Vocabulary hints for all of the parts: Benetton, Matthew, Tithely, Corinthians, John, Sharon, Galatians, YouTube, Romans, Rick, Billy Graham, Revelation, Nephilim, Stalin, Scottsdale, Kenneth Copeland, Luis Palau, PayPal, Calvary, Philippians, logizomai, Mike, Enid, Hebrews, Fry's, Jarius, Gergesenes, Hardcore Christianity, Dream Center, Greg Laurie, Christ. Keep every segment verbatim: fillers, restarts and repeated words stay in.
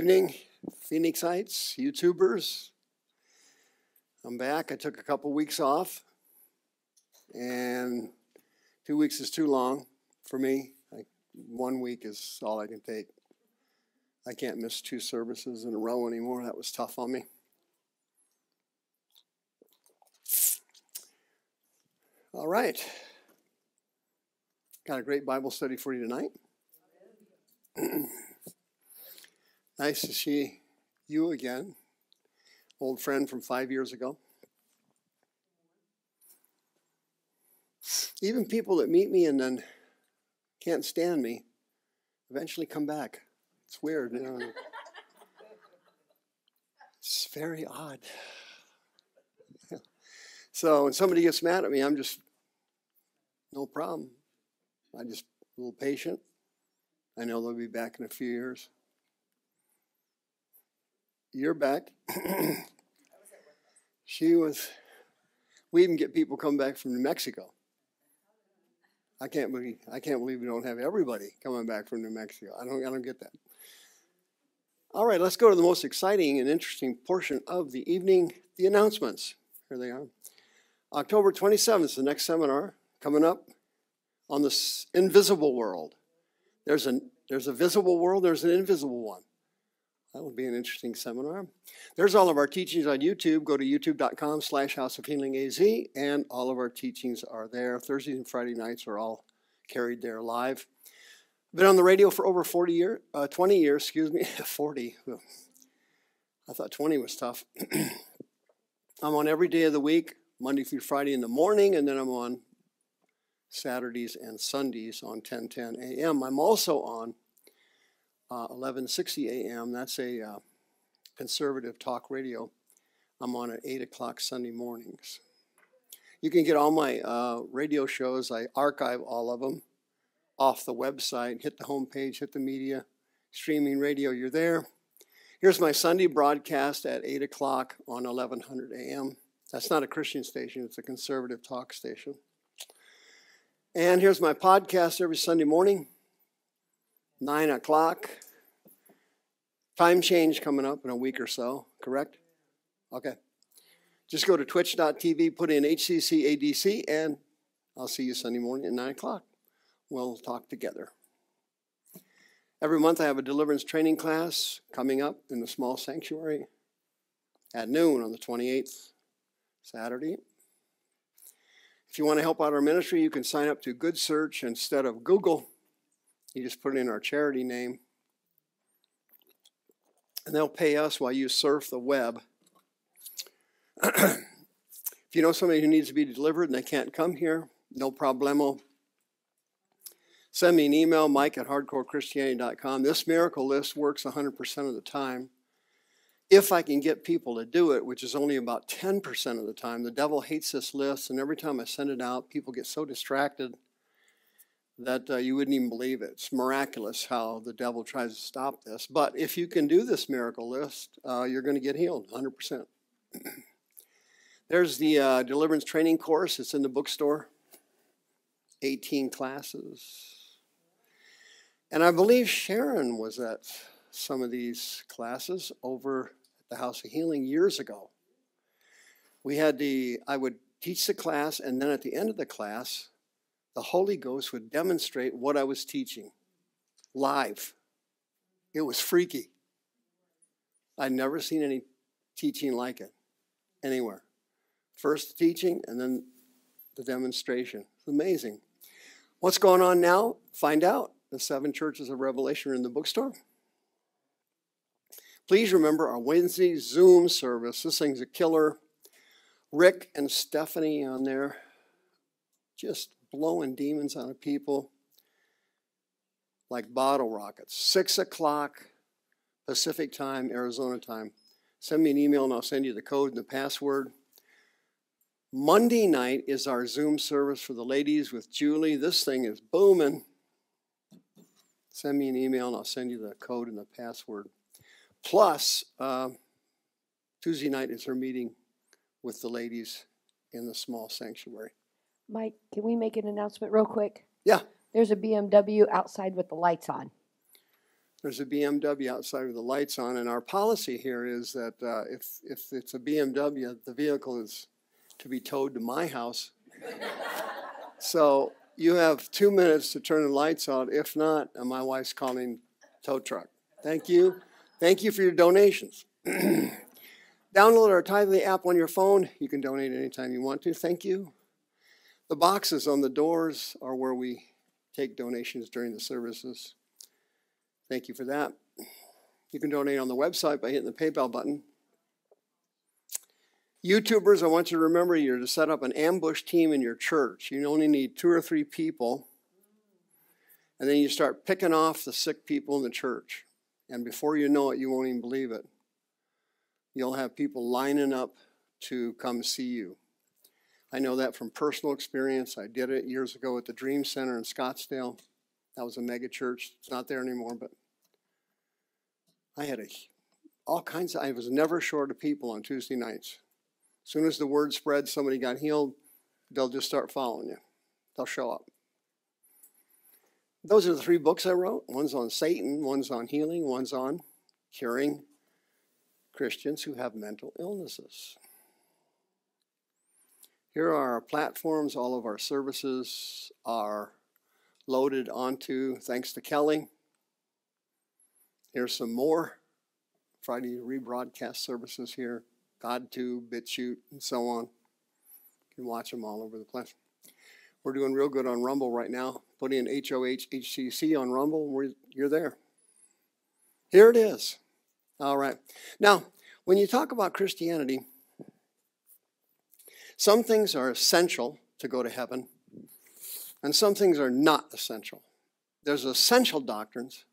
evening, Phoenix Heights, YouTubers. I'm back. I took a couple weeks off, and two weeks is too long for me. I, one week is all I can take. I can't miss two services in a row anymore. That was tough on me. All right. Got a great Bible study for you tonight. Nice to see you again. Old friend from five years ago. Even people that meet me and then can't stand me eventually come back. It's weird, you know. It's very odd. So when somebody gets mad at me, I'm just, no problem. I'm just a little patient. I know they'll be back in a few years. You're back. She was, we even get people come back from New Mexico. I can't believe, I can't believe we don't have everybody coming back from New Mexico. I don't, I don't get that. All right, let's go to the most exciting and interesting portion of the evening, the announcements. Here they are. October twenty-seventh is the next seminar coming up on the invisible world. There's, an, there's a visible world, there's an invisible one. That will be an interesting seminar. There's all of our teachings on YouTube. Go to youtube.com slash House of Healing AZ, and all of our teachings are there. Thursdays and Friday nights are all carried there live. Been on the radio for over forty years, uh, twenty years, excuse me, forty. I thought twenty was tough. I'm on every day of the week, Monday through Friday in the morning, and then I'm on Saturdays and Sundays on ten ten a m I'm also on uh, eleven sixty a m That's a uh, conservative talk radio. I'm on at eight o'clock Sunday mornings. You can get all my uh, radio shows. I archive all of them off the website. Hit the homepage, hit the media, streaming radio, you're there. Here's my Sunday broadcast at eight o'clock on eleven hundred a m That's not a Christian station. It's a conservative talk station. And here's my podcast every Sunday morning, nine o'clock. Time change coming up in a week or so, correct? Okay. Just go to twitch dot t v, put in H C C A D C, and I'll see you Sunday morning at nine o'clock. We'll talk together. Every month I have a deliverance training class coming up in the small sanctuary at noon on the twenty-eighth, Saturday. If you want to help out our ministry, you can sign up to Good Search instead of Google. You just put in our charity name, and they'll pay us while you surf the web. If you know somebody who needs to be delivered and they can't come here, no problemo. Send me an email, Mike at hardcore christianity dot com. This miracle list works one hundred percent of the time. If I can get people to do it, which is only about ten percent of the time. The devil hates this list, and every time I send it out, people get so distracted that uh, you wouldn't even believe it. It's miraculous how the devil tries to stop this. But if you can do this miracle list, uh, you're going to get healed one hundred percent. There's the uh, deliverance training course. It's in the bookstore. eighteen classes. And I believe Sharon was at some of these classes over at the House of Healing years ago. We had the, I would teach the class, and then at the end of the class, the Holy Ghost would demonstrate what I was teaching live. It was freaky. I'd never seen any teaching like it anywhere. First the teaching, and then the demonstration. It's amazing. What's going on now? Find out. The seven churches of Revelation are in the bookstore. Please remember our Wednesday Zoom service. This thing's a killer. Rick and Stephanie on there just blowing demons out of people like bottle rockets. six o'clock Pacific time, Arizona time. Send me an email and I'll send you the code and the password. Monday night is our Zoom service for the ladies with Julie. This thing is booming. Send me an email and I'll send you the code and the password. Plus, uh, Tuesday night is her meeting with the ladies in the small sanctuary. Mike, can we make an announcement real quick? Yeah. There's a B M W outside with the lights on. There's a B M W outside with the lights on, and our policy here is that uh, if, if it's a B M W, the vehicle is to be towed to my house. So you have two minutes to turn the lights on. If not, and my wife's calling tow truck. Thank you. Thank you for your donations. Download our Tithely app on your phone. You can donate anytime you want to. Thank you. The boxes on the doors are where we take donations during the services. Thank you for that. You can donate on the website by hitting the PayPal button. YouTubers, I want you to remember you're to set up an ambush team in your church. You only need two or three people. And then you start picking off the sick people in the church. And before you know it, you won't even believe it. You'll have people lining up to come see you. I know that from personal experience. I did it years ago at the Dream Center in Scottsdale. That was a mega church. It's not there anymore, but I had a, all kinds of, I was never short of people on Tuesday nights. As soon as the word spread, somebody got healed, they'll just start following you. They'll show up. Those are the three books I wrote. One's on Satan, one's on healing, one's on curing Christians who have mental illnesses. Here are our platforms. All of our services are loaded onto, thanks to Kelly. Here's some more Friday rebroadcast services here. GodTube, BitChute, and so on. You can watch them all over the place. We're doing real good on Rumble right now. Put in H O H H C C on Rumble. We're, you're there. Here it is. All right. Now, when you talk about Christianity, some things are essential to go to heaven, and some things are not essential. There's essential doctrines,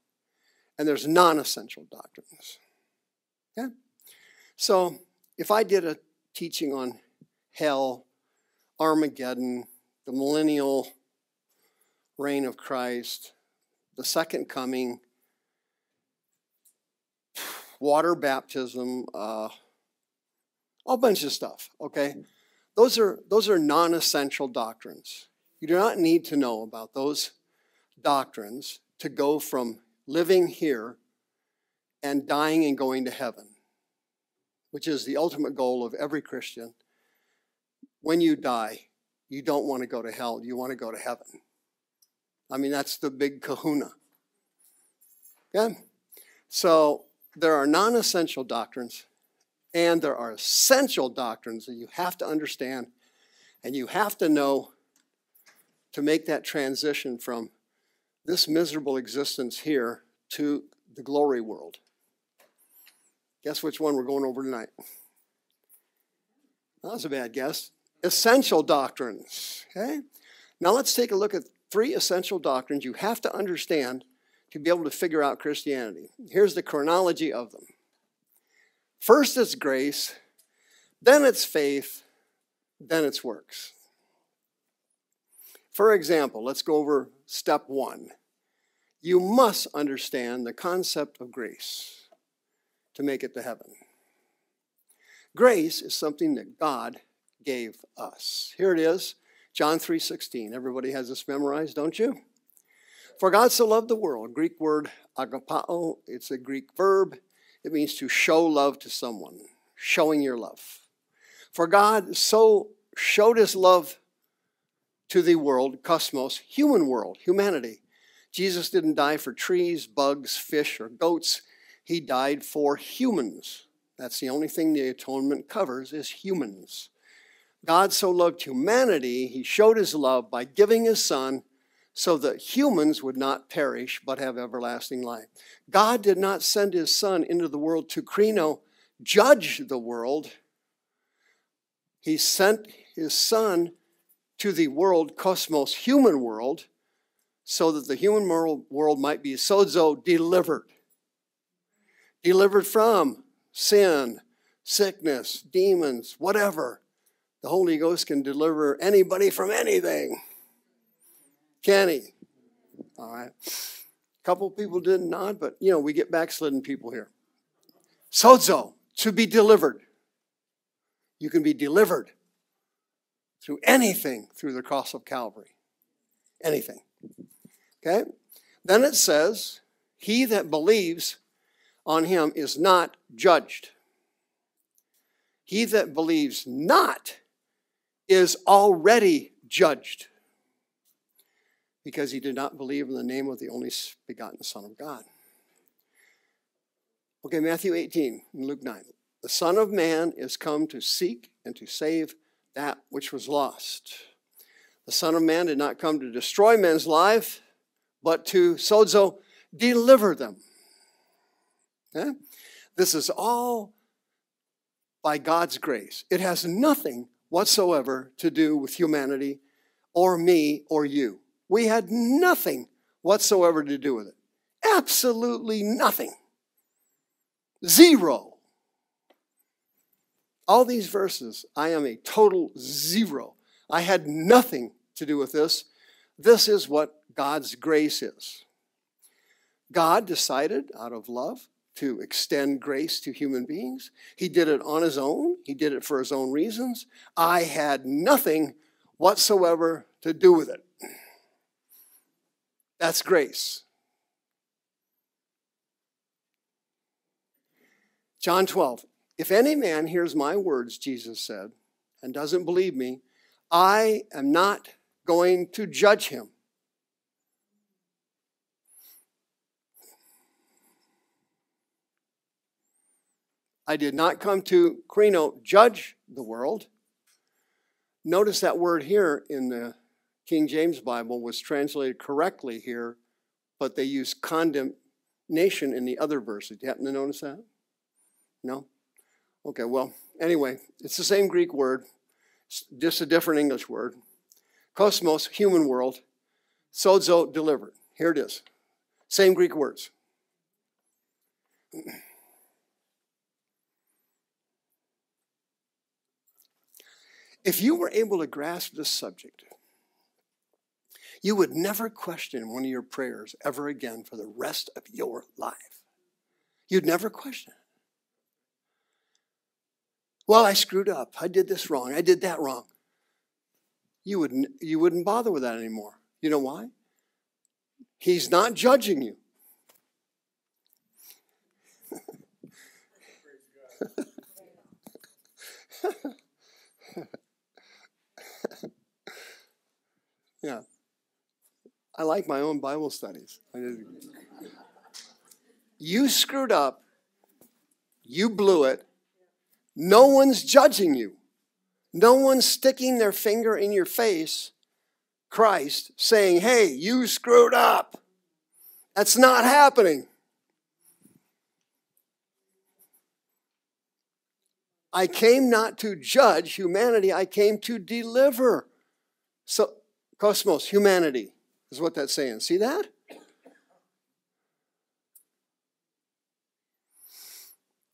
and there's non-essential doctrines. Okay? So, if I did a teaching on hell, Armageddon, the millennial reign of Christ, the second coming, water baptism, uh, all bunch of stuff, okay? Those are, those are non-essential doctrines. You do not need to know about those doctrines to go from living here and dying and going to heaven, which is the ultimate goal of every Christian. When you die, you don't want to go to hell. You want to go to heaven. I mean, that's the big kahuna. Okay? So there are non-essential doctrines, and there are essential doctrines that you have to understand, and you have to know to make that transition from this miserable existence here to the glory world. Guess which one we're going over tonight? That was a bad guess. Essential doctrines. Okay? Now let's take a look at three essential doctrines you have to understand to be able to figure out Christianity. Here's the chronology of them. First it's grace, then it's faith, then it's works. For example, let's go over step one. You must understand the concept of grace to make it to heaven. Grace is something that God gave us. Here it is, John three sixteen. Everybody has this memorized, don't you? For God so loved the world, Greek word agapao, it's a Greek verb. It means to show love to someone, showing your love. For God so showed his love to the world, cosmos, human world, humanity. Jesus didn't die for trees, bugs, fish, or goats. He died for humans. That's the only thing the atonement covers is humans. God so loved humanity, he showed his love by giving his son so that humans would not perish but have everlasting life. God did not send his son into the world to kreno, judge the world. He sent his son to the world, cosmos, human world, so that the human world might be sozo, delivered. Delivered from sin, sickness, demons, whatever. The Holy Ghost can deliver anybody from anything. Can he? All right. A couple people didn't nod, but, you know, we get backslidden people here. Sozo, to be delivered. You can be delivered through anything through the cross of Calvary. Anything. Okay? Then it says, He that believes on him is not judged. He that believes not is already judged, because he did not believe in the name of the only begotten Son of God. Okay, Matthew eighteen and Luke nine. The Son of Man is come to seek and to save that which was lost. The Son of Man did not come to destroy men's life, but to sozo deliver them. Okay? This is all by God's grace. It has nothing whatsoever to do with humanity or me or you. We had nothing whatsoever to do with it. Absolutely nothing. Zero. All these verses, I am a total zero. I had nothing to do with this. This is what God's grace is. God decided out of love to extend grace to human beings. He did it on his own. He did it for his own reasons. I had nothing whatsoever to do with it. That's grace. John twelve. If any man hears my words, Jesus said, and doesn't believe me, I am not going to judge him. I did not come to, kreno, judge the world. Notice that word here in the King James Bible was translated correctly here, but they used condemnation in the other verse. Did you happen to notice that? No? Okay, well, anyway, it's the same Greek word, just a different English word. Cosmos, human world. Sozo, delivered. Here it is. Same Greek words. If you were able to grasp this subject, you would never question one of your prayers ever again for the rest of your life. You'd never question it. Well, I screwed up. I did this wrong. I did that wrong. You wouldn't, you wouldn't bother with that anymore. You know why? He's not judging you. Yeah. I like my own Bible studies. I didn't. You screwed up. You blew it. No one's judging you. No one's sticking their finger in your face, Christ, saying, hey, you screwed up. That's not happening. I came not to judge humanity. I came to deliver. So, cosmos, humanity is what that's saying. See that?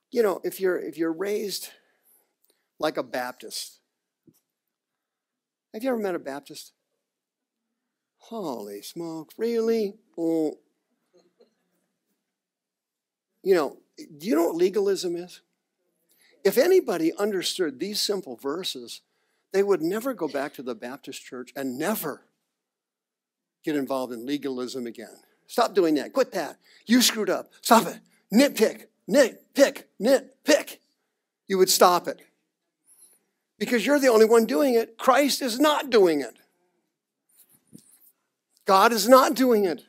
You know, if you're, if you're raised like a Baptist. Have you ever met a Baptist? Holy smokes, really? Oh. You know, do you know what legalism is? If anybody understood these simple verses, they would never go back to the Baptist church and never get involved in legalism again. Stop doing that. Quit that. You screwed up. Stop it. Nitpick. Nit, pick, nit, pick. You would stop it. Because you're the only one doing it. Christ is not doing it. God is not doing it.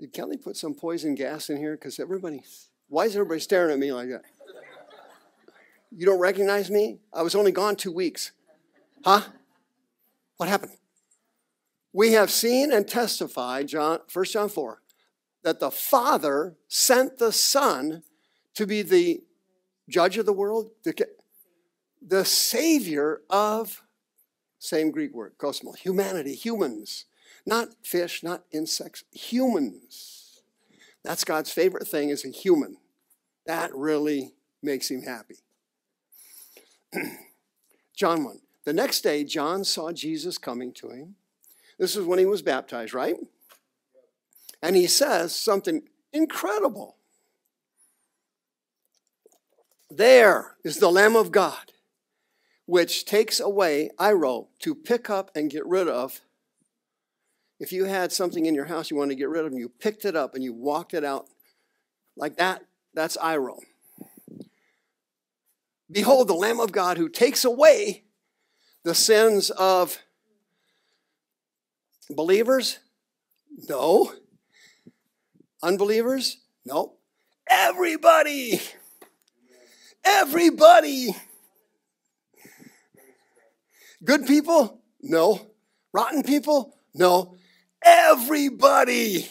Did Kelly put some poison gas in here? Because everybody, why is everybody staring at me like that? You don't recognize me? I was only gone two weeks. Huh? What happened? We have seen and testified, John, First John four, that the Father sent the Son to be the judge of the world, the, the Savior of, same Greek word, cosmos, humanity, humans. Not fish, not insects, humans. That's God's favorite thing is a human. That really makes him happy. John one. The next day, John saw Jesus coming to him. This is when he was baptized, right? And he says something incredible. There is the Lamb of God, which takes away, airo, to pick up and get rid of. If you had something in your house you wanted to get rid of, and you picked it up and you walked it out like that, that's airo. Behold, the Lamb of God who takes away the sins of believers? No. Unbelievers? No. Everybody! Everybody! Good people? No. Rotten people? No. Everybody!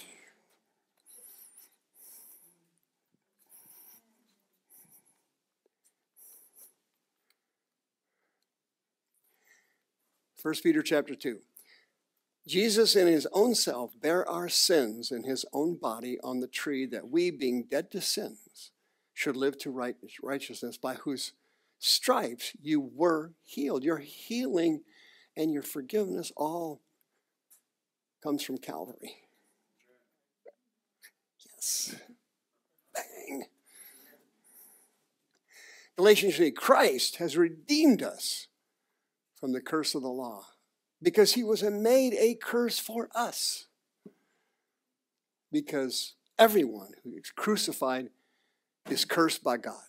First Peter chapter two. Jesus in his own self bare our sins in his own body on the tree, that we, being dead to sins, should live to right, righteousness, by whose stripes you were healed. Your healing and your forgiveness all comes from Calvary. Yes. Bang. Galatians three, Christ has redeemed us from the curse of the law, because he was made a curse for us. Because everyone who is crucified is cursed by God.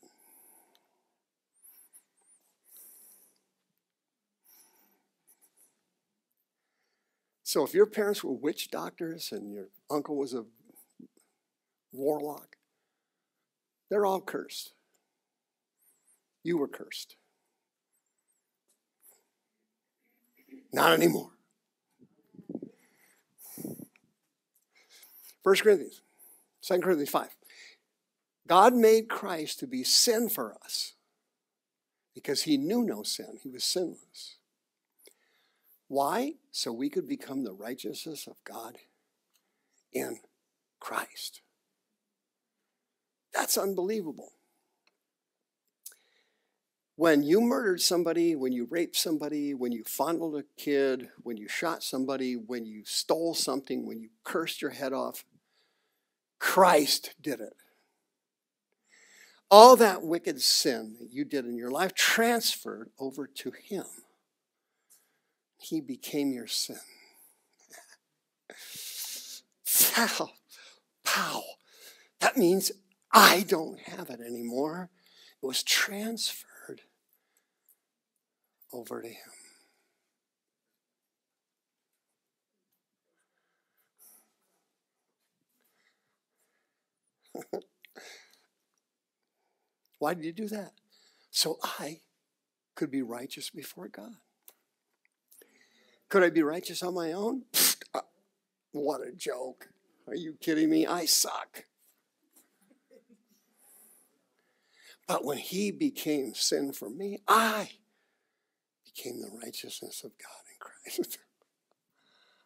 So if your parents were witch doctors and your uncle was a warlock, they're all cursed. You were cursed. Not anymore. First Corinthians, Second Corinthians five. God made Christ to be sin for us, because he knew no sin. He was sinless. Why? So we could become the righteousness of God in Christ. That's unbelievable. When you murdered somebody, when you raped somebody, when you fondled a kid, when you shot somebody, when you stole something, when you cursed your head off, Christ did it. All that wicked sin that you did in your life transferred over to him. He became your sin. Pow, pow. That means I don't have it anymore. It was transferred over to him. Why did you do that? So I could be righteous before God. Could I be righteous on my own? Pfft, uh, what a joke. Are you kidding me? I suck. But when he became sin for me, I became the righteousness of God in Christ.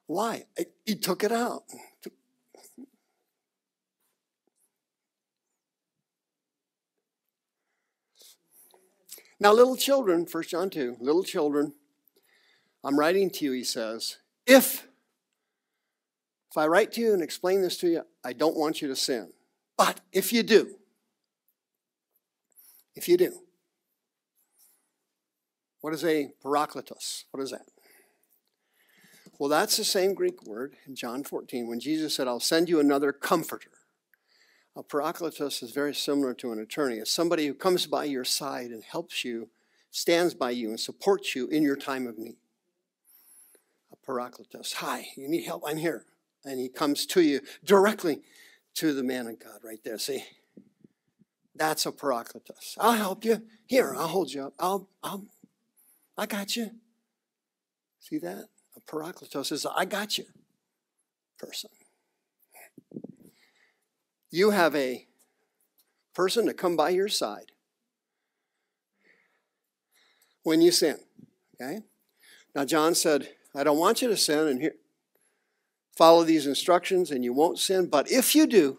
Why? He took it out. Now, little children, First John two, little children, I'm writing to you, he says, if, if I write to you and explain this to you, I don't want you to sin. But if you do, if you do, what is a parakletos? What is that? Well, that's the same Greek word in John fourteen when Jesus said, I'll send you another comforter. A parakletos is very similar to an attorney. It's somebody who comes by your side and helps you, stands by you, and supports you in your time of need. A parakletos. Hi, you need help? I'm here. And he comes to you directly to the man of God right there. See? That's a parakletos. I'll help you. Here, I'll hold you up. I'll, I'll. I got you. See that? A parakletos is a I got you person. You have a person to come by your side when you sin. Okay? Now John said, I don't want you to sin, and here, follow these instructions and you won't sin. But if you do,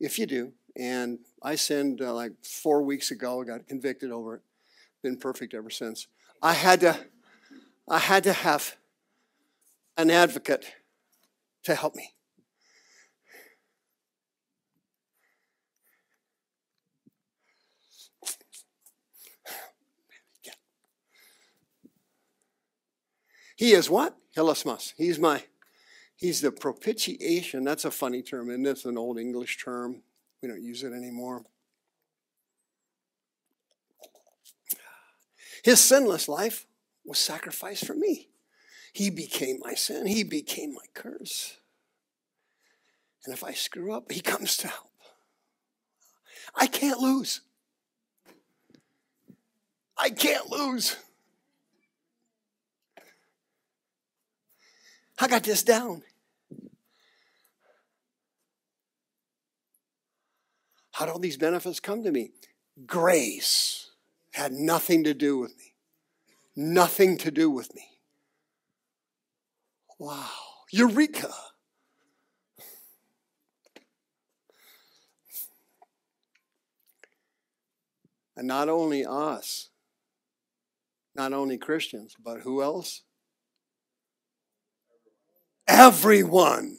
if you do, and I sinned uh, like four weeks ago, I got convicted over it. Been perfect ever since. I had to, I had to have an advocate to help me. He is what? Helismas. He's my, he's the propitiation. That's a funny term, and it's an old English term. We don't use it anymore. His sinless life was sacrificed for me. He became my sin. He became my curse. And if I screw up, he comes to help. I can't lose. I can't lose. I got this down. How do all these benefits come to me? Grace had nothing to do with me. Nothing to do with me. Wow. Eureka. And not only us, not only Christians, but who else? Everyone.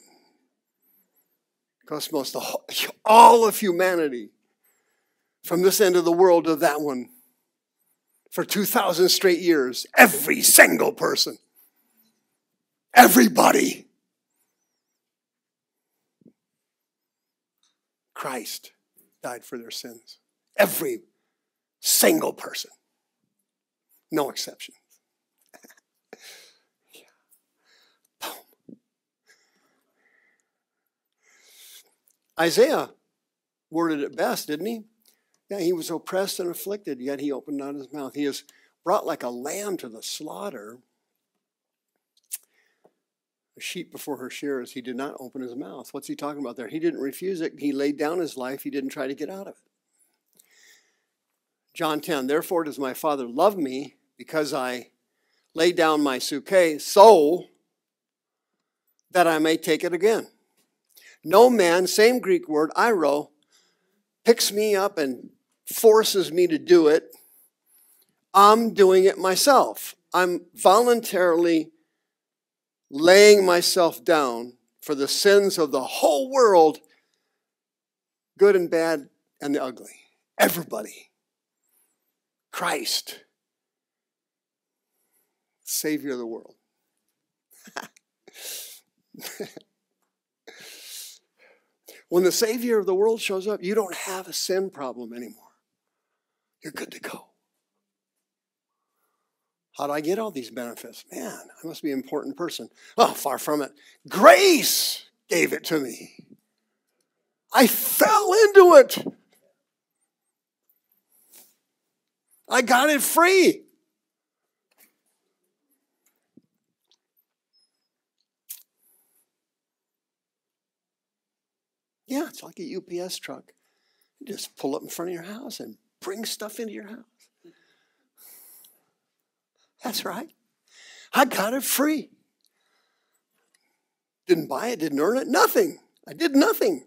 Cosmos, the whole, all of humanity, from this end of the world to that one, for two thousand straight years, every single person, everybody, Christ died for their sins. Every single person, no exception. Isaiah worded it best, didn't he? Yeah, he was oppressed and afflicted, yet he opened not his mouth. He is brought like a lamb to the slaughter. A sheep before her shearers, he did not open his mouth. What's he talking about there? He didn't refuse it. He laid down his life. He didn't try to get out of it. John ten, therefore does my Father love me, because I lay down my psuche, soul, that I may take it again. No man, same Greek word, eiro, picks me up and forces me to do it. I'm doing it myself. I'm voluntarily laying myself down for the sins of the whole world, good and bad and the ugly. Everybody. Christ, Savior of the world. When the Savior of the world shows up, you don't have a sin problem anymore. You're good to go. How do I get all these benefits? Man, I must be an important person. Oh, far from it. Grace gave it to me. I fell into it. I got it free. Yeah, it's like a U P S truck. You just pull up in front of your house and bring stuff into your house. That's right. I got it free. Didn't buy it, didn't earn it, nothing. I did nothing.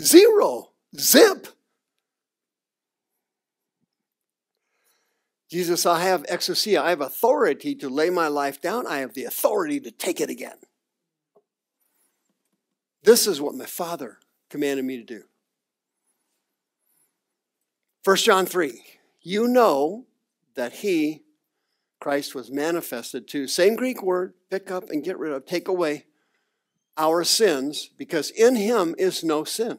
Zero. Zip. Jesus, I have exousia. I have authority to lay my life down. I have the authority to take it again. This is what my Father commanded me to do. First John three, you know that he, Christ, was manifested to, same Greek word, pick up and get rid of, take away our sins, because in him is no sin.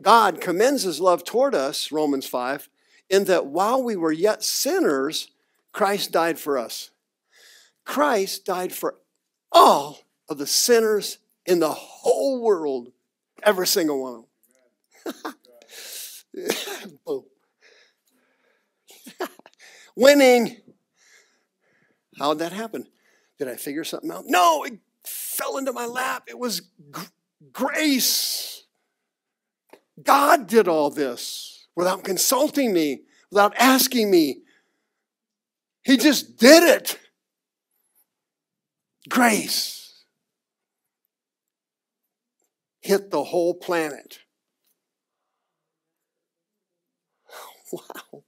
God commends his love toward us, Romans five, in that while we were yet sinners, Christ died for us. Christ died for all sinners. Of the sinners in the whole world, every single one of them. Boom. Winning. How'd that happen? Did I figure something out? No, it fell into my lap. It was gr- grace. God did all this without consulting me, without asking me. He just did it. Grace. Hit the whole planet. Wow.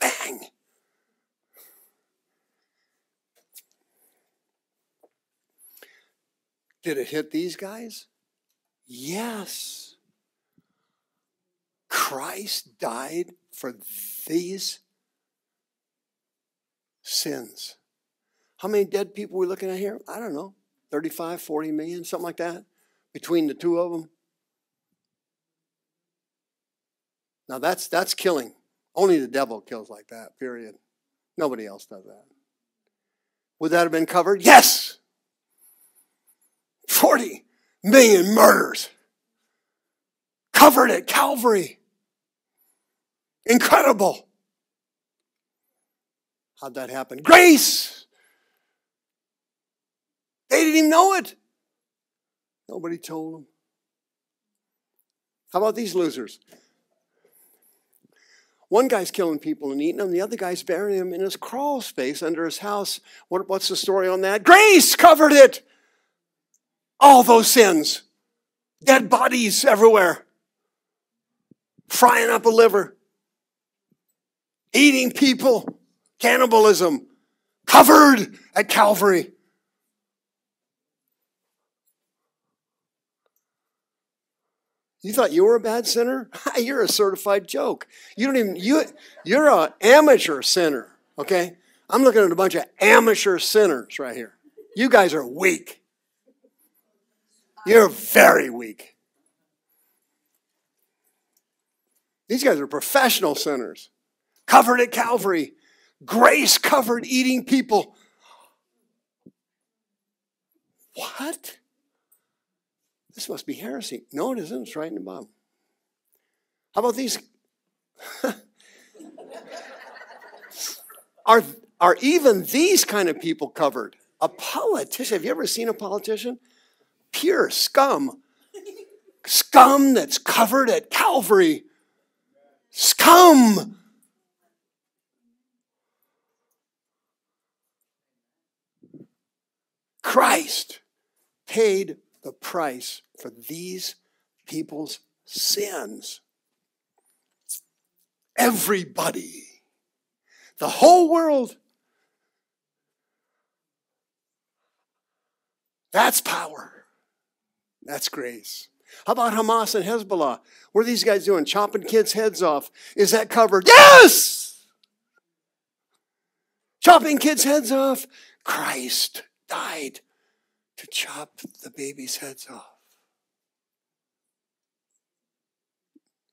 Bang. Did it hit these guys? Yes. Christ died for these sins. How many dead people are we looking at here? I don't know, thirty-five, forty million, something like that, between the two of them. Now, that's, that's killing. Only the devil kills like that, period. Nobody else does that. Would that have been covered? Yes! forty million murders covered at Calvary. Incredible. How'd that happen? Grace! They didn't even know it. Nobody told them. How about these losers? One guy's killing people and eating them. The other guy's burying them in his crawl space under his house. What, what's the story on that? Grace covered it. All those sins. Dead bodies everywhere. Frying up a liver. Eating people. Cannibalism. Covered at Calvary. You thought you were a bad sinner? You're a certified joke. You don't even, you, you're an amateur sinner, okay? I'm looking at a bunch of amateur sinners right here. You guys are weak. You're very weak. These guys are professional sinners. Covered at Calvary. Grace covered eating people. What? This must be heresy. No, it isn't. It's right in the Bible. How about these? are, are even these kind of people covered? A politician. Have you ever seen a politician? Pure scum. Scum that's covered at Calvary. Scum. Christ paid the price for these people's sins. Everybody. The whole world. That's power. That's grace. How about Hamas and Hezbollah? What are these guys doing? Chopping kids' heads off. Is that covered? Yes! Chopping kids' heads off. Christ died to chop the baby's heads off.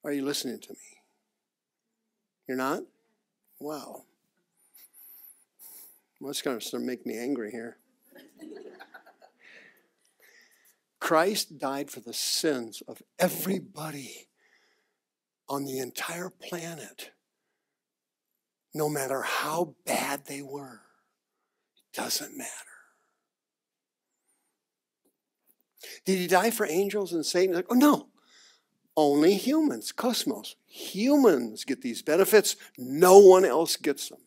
Are you listening to me? You're not? Wow. Well, it's going to start making me angry here. Christ died for the sins of everybody on the entire planet, no matter how bad they were. It doesn't matter. Did he die for angels and Satan? Like, oh, no. Only humans, cosmos. Humans get these benefits. No one else gets them.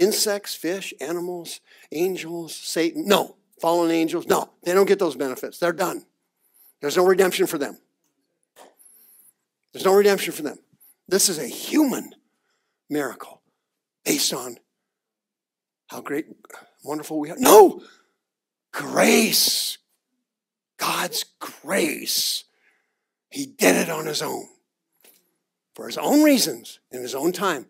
Insects, fish, animals, angels, Satan. No. Fallen angels. No. They don't get those benefits. They're done. There's no redemption for them. There's no redemption for them. This is a human miracle based on how great, wonderful we are. No. Grace. God's grace. He did it on his own. For his own reasons, in his own time.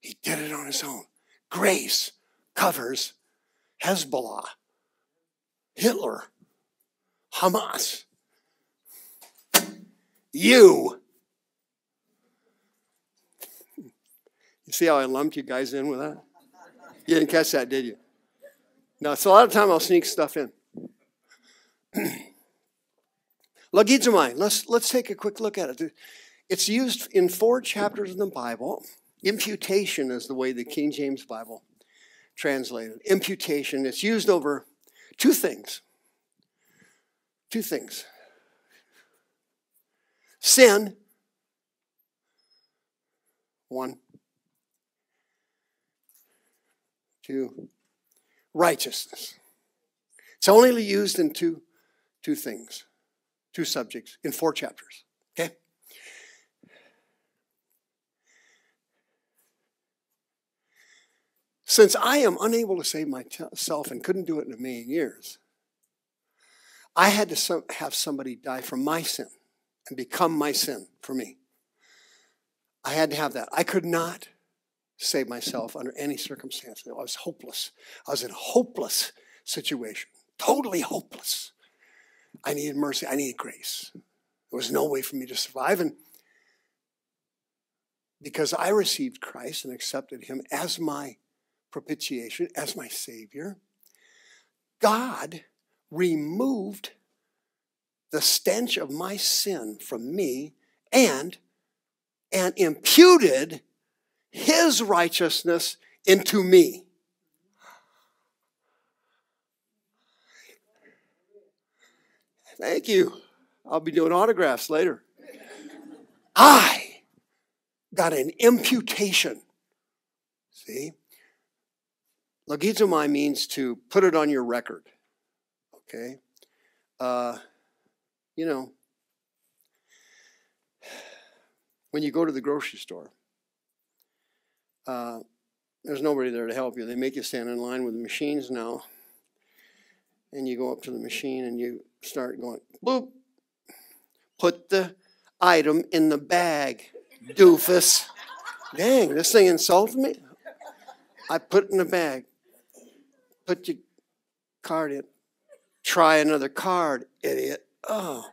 He did it on his own. Grace covers Hezbollah, Hitler, Hamas, you. You see how I lumped you guys in with that? You didn't catch that, did you? Now, so a lot of time I'll sneak stuff in. Lagizomai, let's, let's take a quick look at it. It's used in four chapters of the Bible. Imputation is the way the King James Bible translated. Imputation, it's used over two things. Two things. Sin, one. Two, righteousness. It's only used in two Two things, two subjects in four chapters, okay? Since I am unable to save myself and couldn't do it in a million years, I had to have somebody die for my sin and become my sin for me. I had to have that. I could not save myself under any circumstance. I was hopeless. I was in a hopeless situation, totally hopeless. I needed mercy. I needed grace. There was no way for me to survive. And because I received Christ and accepted him as my propitiation, as my Savior, God removed the stench of my sin from me and, and imputed his righteousness into me. Thank you. I'll be doing autographs later. I got an imputation. See? Logizomai means to put it on your record. Okay? Uh, you know, when you go to the grocery store, uh, there's nobody there to help you. They make you stand in line with the machines now. And you go up to the machine and you start going, boop, put the item in the bag, doofus. Dang, this thing insulted me. I put it in the bag. Put your card in. Try another card, idiot. Oh,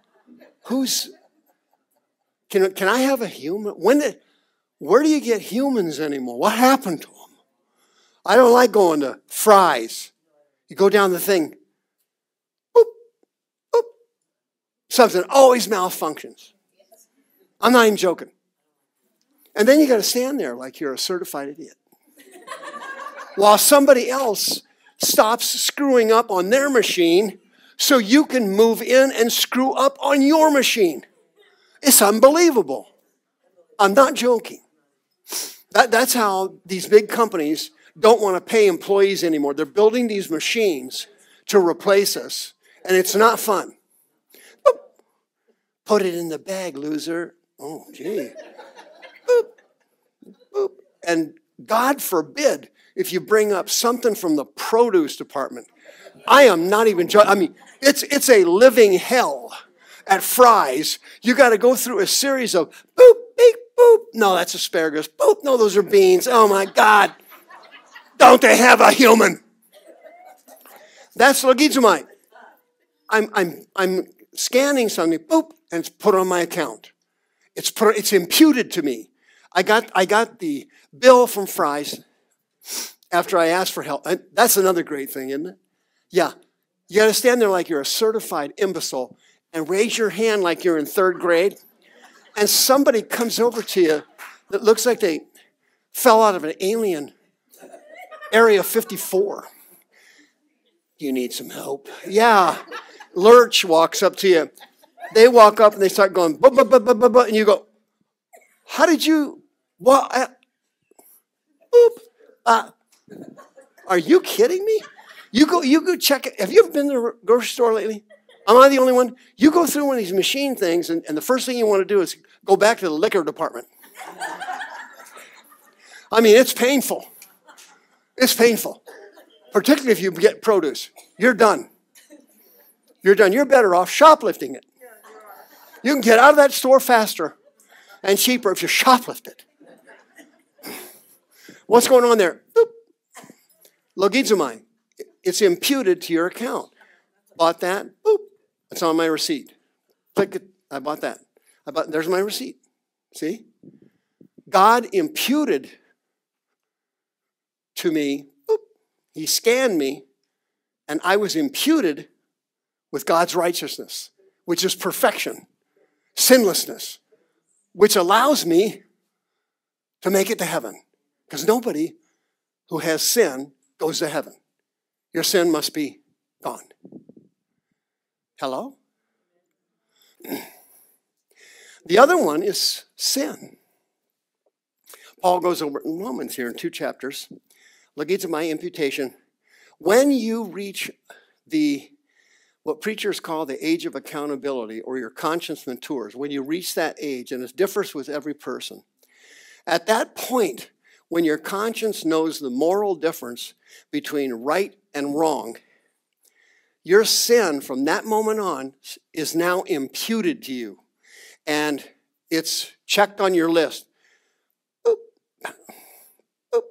who's, can, can I have a human? When did, where do you get humans anymore? What happened to them? I don't like going to Fry's. You go down the thing. Something always malfunctions. I'm not even joking. And then you got to stand there like you're a certified idiot. While somebody else stops screwing up on their machine so you can move in and screw up on your machine. It's unbelievable. I'm not joking. That, that's how these big companies don't want to pay employees anymore. They're building these machines to replace us, and it's not fun. Put it in the bag, loser. Oh, gee. Boop. Boop. And God forbid if you bring up something from the produce department. I am not even joking. I mean, it's, it's a living hell at Fry's. You got to go through a series of boop, beep, boop. No, that's asparagus. Boop, no, those are beans. Oh, my God. Don't they have a human? That's logizomai. I'm, I'm, I'm scanning something. Boop. And it's put on my account. It's put, it's imputed to me. I got, I got the bill from Fry's after I asked for help. And that's another great thing, isn't it? Yeah. You got to stand there like you're a certified imbecile and raise your hand like you're in third grade. And somebody comes over to you that looks like they fell out of an alien Area fifty-four. You need some help. Yeah. Lurch walks up to you. They walk up and they start going, buh, buh, buh, buh, buh, buh, and you go, how did you, what, I, boop, uh, are you kidding me? You go, you go check it. Have you ever been to the grocery store lately? Am I the only one? You go through one of these machine things, and, and the first thing you want to do is go back to the liquor department. I mean, it's painful. It's painful, particularly if you get produce. You're done. You're done. You're better off shoplifting it. You can get out of that store faster and cheaper if you shoplift it. What's going on there? Boop. Logizomai. It's imputed to your account. Bought that. Boop. It's on my receipt. Click it. I bought that. I bought, there's my receipt. See? God imputed to me. Boop. He scanned me, and I was imputed with God's righteousness, which is perfection. Sinlessness, which allows me to make it to heaven. Because nobody who has sin goes to heaven. Your sin must be gone. Hello? The other one is sin. Paul goes over in Romans here in two chapters. Look into my imputation. When you reach the what preachers call the age of accountability, or your conscience matures, when you reach that age, and it differs with every person. At that point, when your conscience knows the moral difference between right and wrong, your sin from that moment on is now imputed to you, and it's checked on your list. Oop, oop,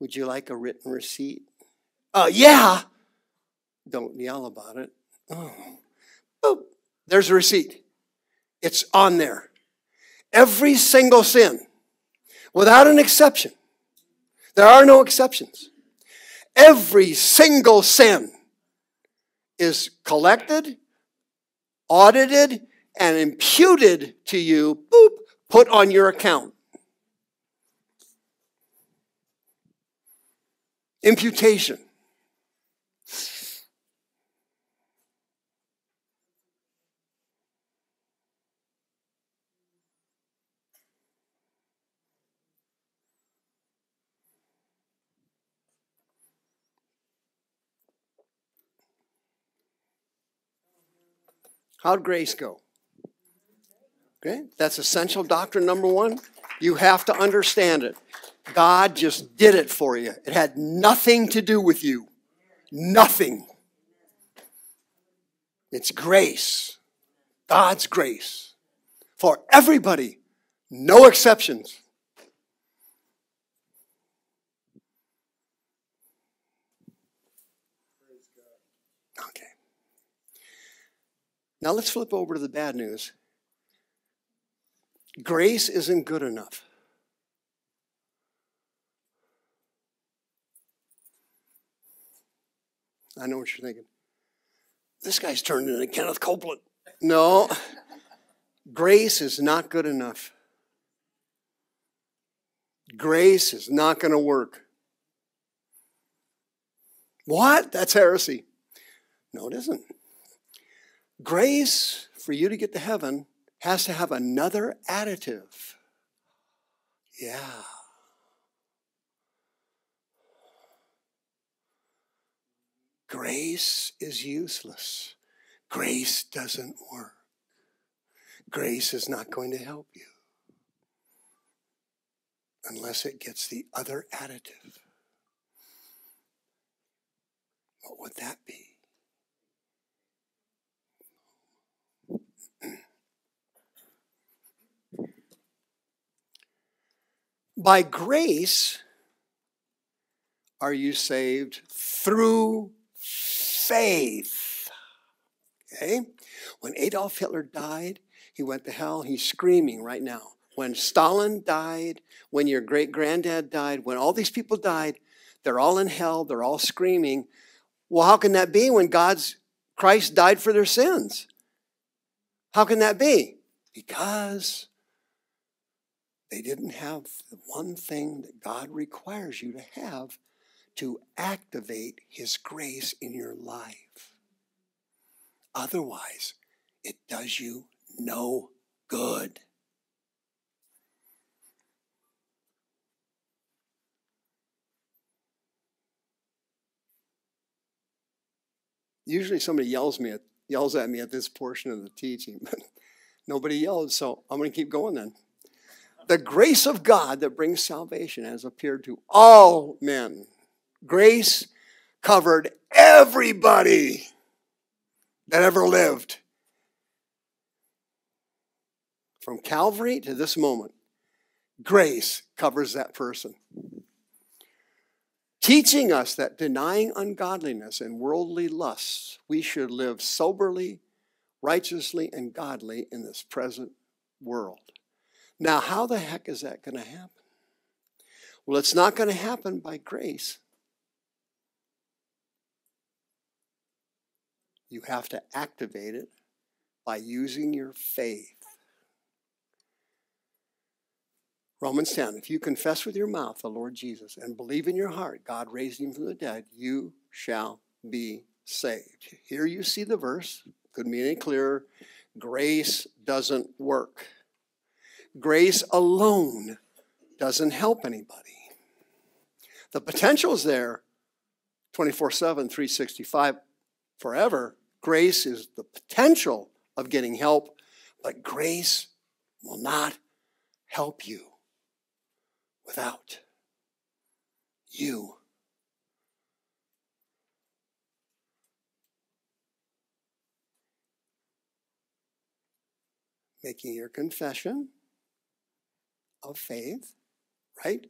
Would you like a written receipt? Uh, yeah. Don't yell about it. Oh, boop. There's a receipt. It's on there. Every single sin, without an exception. There are no exceptions. Every single sin is collected, audited, and imputed to you, boop, put on your account. Imputation. How'd grace go? Okay, that's essential doctrine number one. You have to understand it. God just did it for you. It had nothing to do with you. Nothing. It's grace. God's grace. For everybody. No exceptions. Okay. Now let's flip over to the bad news. Grace isn't good enough. I know what you're thinking. This guy's turned into Kenneth Copeland. No. Grace is not good enough. Grace is not going to work. What? That's heresy. No, it isn't. Grace, for you to get to heaven, has to have another additive. Yeah. Grace is useless. Grace doesn't work. Grace is not going to help you unless it gets the other additive. What would that be? By grace are you saved through faith. Okay? When Adolf Hitler died, he went to hell. He's screaming right now. When Stalin died, when your great-granddad died, when all these people died, they're all in hell. They're all screaming. Well, how can that be when God's Christ died for their sins? How can that be? Because they didn't have the one thing that God requires you to have to activate His grace in your life. Otherwise, it does you no good. Usually somebody yells me at, yells at me at this portion of the teaching, but nobody yelled, so I'm going to keep going then. The grace of God that brings salvation has appeared to all men. Grace covered everybody that ever lived. From Calvary to this moment, grace covers that person. Teaching us that denying ungodliness and worldly lusts, we should live soberly, righteously, and godly in this present world. Now, how the heck is that going to happen? Well, it's not going to happen by grace. You have to activate it by using your faith. Romans ten, if you confess with your mouth the Lord Jesus and believe in your heart God raised him from the dead, you shall be saved. Here you see the verse. Couldn't be any clearer. Grace doesn't work. Grace alone doesn't help anybody. The potential's there twenty-four seven, three sixty-five, forever. Grace is the potential of getting help, but grace will not help you without you. Making your confession of faith, right?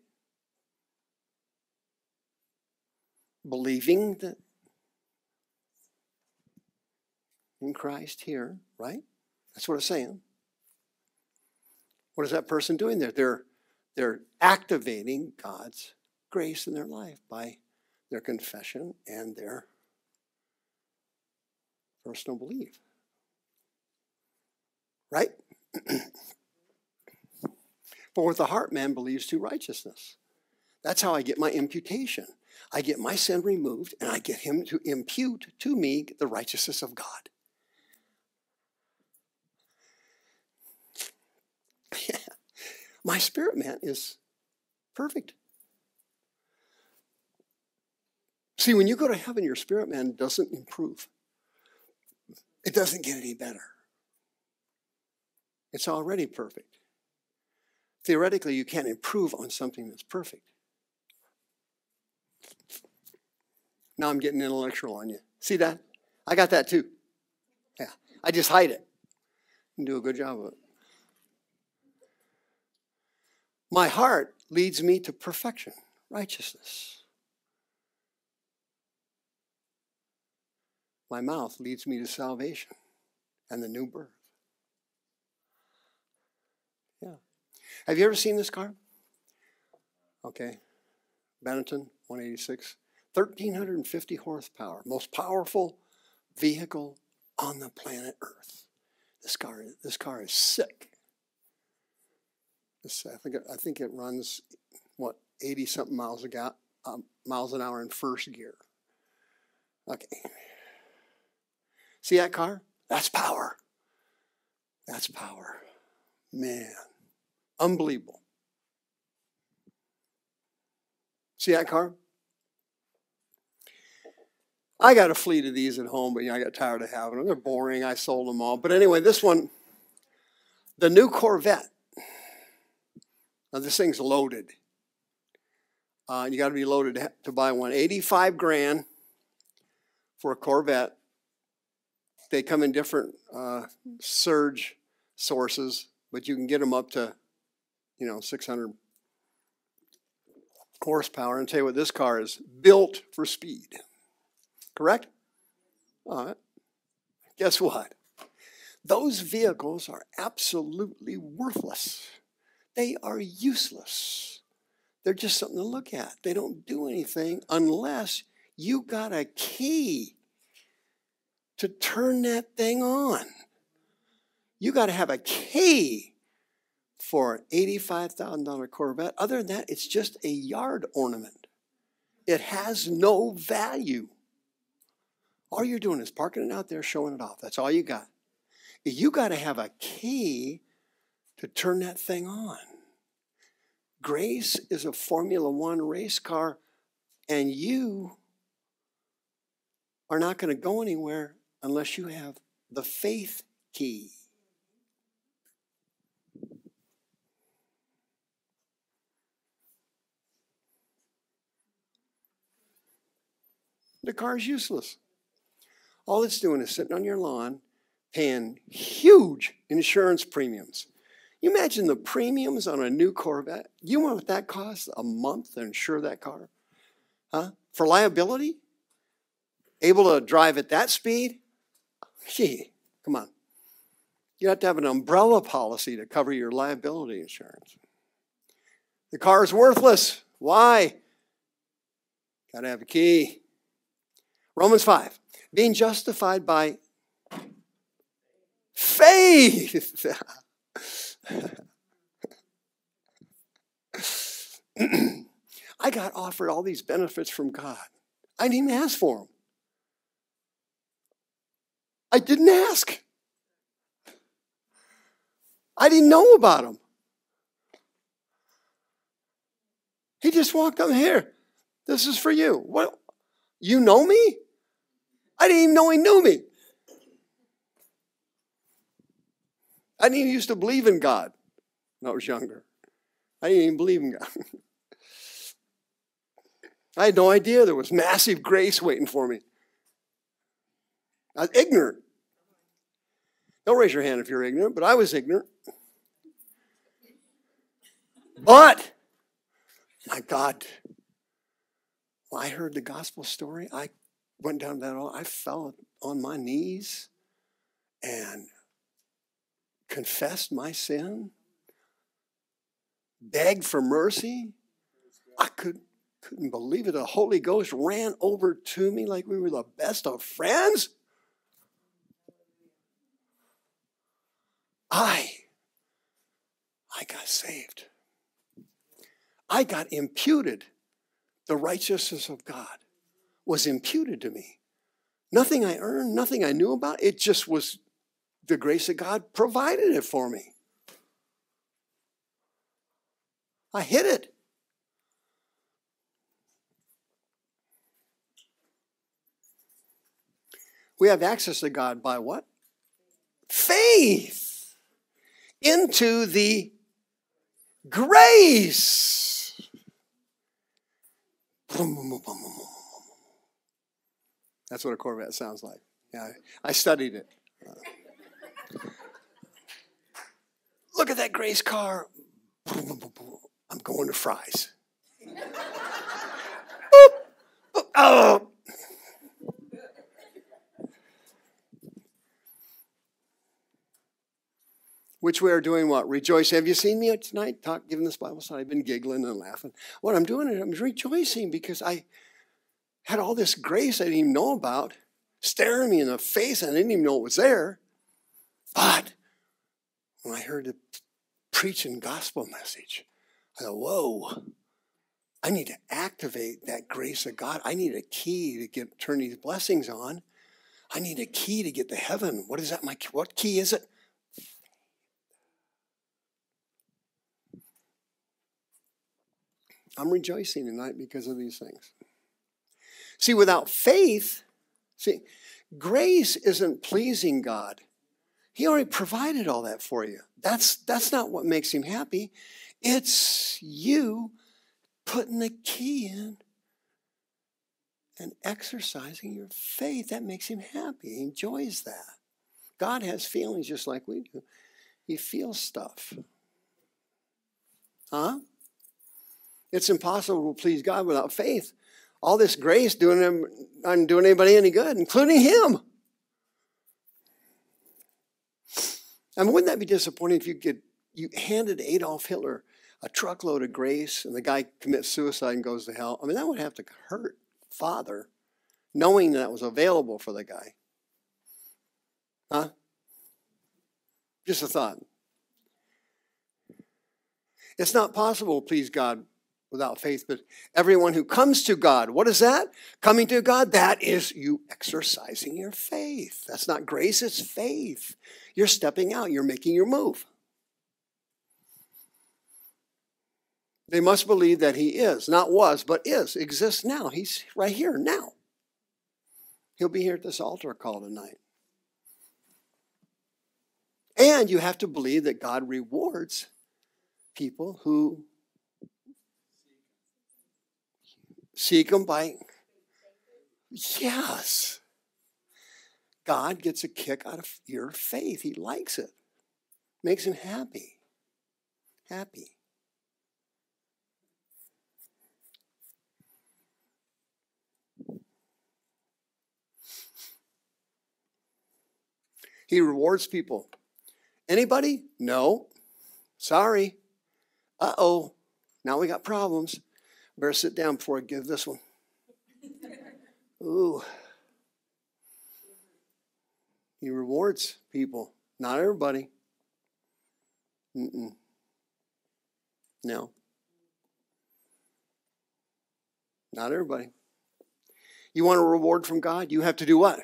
believing that in Christ here, right? That's what it's saying. What is that person doing there? They're, they're activating God's grace in their life by their confession and their personal belief. Right? For with the heart man believes to righteousness. That's how I get my imputation. I get my sin removed and I get him to impute to me the righteousness of God. Yeah. My spirit man is perfect. See, when you go to heaven, your spirit man doesn't improve. It doesn't get any better. It's already perfect. Theoretically, you can't improve on something that's perfect. Now I'm getting intellectual on you. See that? I got that too. Yeah. I just hide it and do a good job of it. My heart leads me to perfection, righteousness. My mouth leads me to salvation and the new birth. Yeah. Have you ever seen this car? Okay. Benetton one eighty-six. one thousand three hundred fifty horsepower. Most powerful vehicle on the planet Earth. This car, this car is sick. I think, it, I think it runs, what, eighty-something miles, um, miles an hour in first gear. Okay. See that car? That's power. That's power. Man. Unbelievable. See that car? I got a fleet of these at home, but you know, I got tired of having them. They're boring. I sold them all. But anyway, this one, the new Corvette. Now, this thing's loaded. Uh, you got to be loaded to buy one. eighty-five grand for a Corvette. They come in different uh, surge sources, but you can get them up to, you know, six hundred horsepower. And tell you what, this car is built for speed. Correct? All right. Guess what? Those vehicles are absolutely worthless. They are useless. They're just something to look at. They don't do anything unless you got a key to turn that thing on. You got to have a key for an eighty-five thousand dollar Corvette. Other than that, it's just a yard ornament. It has no value. All you're doing is parking it out there, showing it off. That's all you got. You got to have a key to turn that thing on. Grace is a Formula One race car, and you are not going to go anywhere unless you have the faith key. The car's useless. All it's doing is sitting on your lawn, paying huge insurance premiums. You imagine the premiums on a new Corvette. You know what that costs a month to insure that car? Huh? For liability? Able to drive at that speed? Gee, come on. You have to have an umbrella policy to cover your liability insurance. The car is worthless. Why? Got to have a key. Romans five. Being justified by faith. I got offered all these benefits from God. I didn't even ask for them. I didn't ask. I didn't know about them. He just walked up here. This is for you. What? You know me? I didn't even know he knew me. I didn't even used to believe in God when I was younger. I didn't even believe in God. I had no idea there was massive grace waiting for me. I was ignorant. Don't raise your hand if you're ignorant, but I was ignorant. But, my God, Well, I heard the gospel story. I went down that hall. I fell on my knees and confessed my sin, begged for mercy. I could, couldn't believe it. The Holy Ghost ran over to me like we were the best of friends. I, I got saved. I got imputed. The righteousness of God was imputed to me. Nothing I earned, nothing I knew about. It just was the grace of God provided it for me. I hid it. We have access to God by what? Faith into the grace. That's what a Corvette sounds like. Yeah, I studied it. Look at that grace car. I'm going to Fry's. Boop. Boop. Oh. Which we are doing what? Rejoice. Have you seen me tonight talk, giving this Bible study? I've been giggling and laughing. What I'm doing is I'm rejoicing because I had all this grace I didn't even know about, staring me in the face. I didn't even know it was there. But when I heard the preaching gospel message, I thought, whoa, I need to activate that grace of God. I need a key to get, turn these blessings on. I need a key to get to heaven. What is that? My What key is it? I'm rejoicing tonight because of these things. See, without faith, see, grace isn't pleasing God. He already provided all that for you. That's, that's not what makes him happy. It's you putting the key in and exercising your faith. That makes him happy. He enjoys that. God has feelings just like we do. He feels stuff. Huh? It's impossible to please God without faith. All this grace doing him, not doing anybody any good, including him. I mean, wouldn't that be disappointing if you could, you handed Adolf Hitler a truckload of grace and the guy commits suicide and goes to hell? I mean, that would have to hurt Father, knowing that was available for the guy. Huh? Just a thought. It's not possible to please God without faith, but everyone who comes to God, what is that? Coming to God, that is you exercising your faith. That's not grace, it's faith. You're stepping out, you're making your move. They must believe that he is, not was, but is, exists now. He's right here now. He'll be here at this altar call tonight. And you have to believe that God rewards people who seek him by, yes. God gets a kick out of your faith. He likes it. Makes him happy. Happy. He rewards people. Anybody? No. Sorry. Uh-oh. Now we got problems. Better sit down before I give this one. Ooh. He rewards people. Not everybody. Mm-mm. No. Not everybody. You want a reward from God? You have to do what?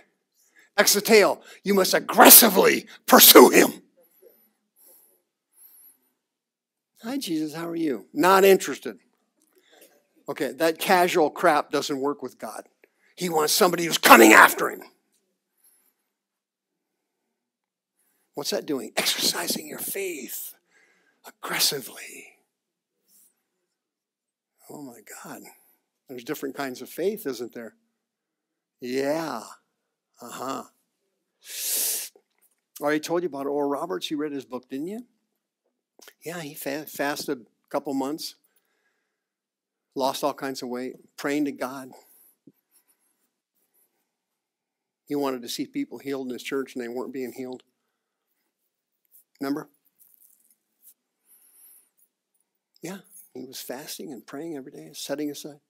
Exetail. You must aggressively pursue him. Hi, Jesus. How are you? Not interested. Okay, that casual crap doesn't work with God. He wants somebody who's coming after him. What's that doing? Exercising your faith aggressively. Oh, my God. There's different kinds of faith, isn't there? Yeah. Uh-huh. I already told you about Oral Roberts. You read his book, didn't you? Yeah, he fa- fasted a couple months. lost all kinds of weight, praying to God. He wanted to see people healed in his church, and they weren't being healed. Remember? Yeah, he was fasting and praying every day, setting aside.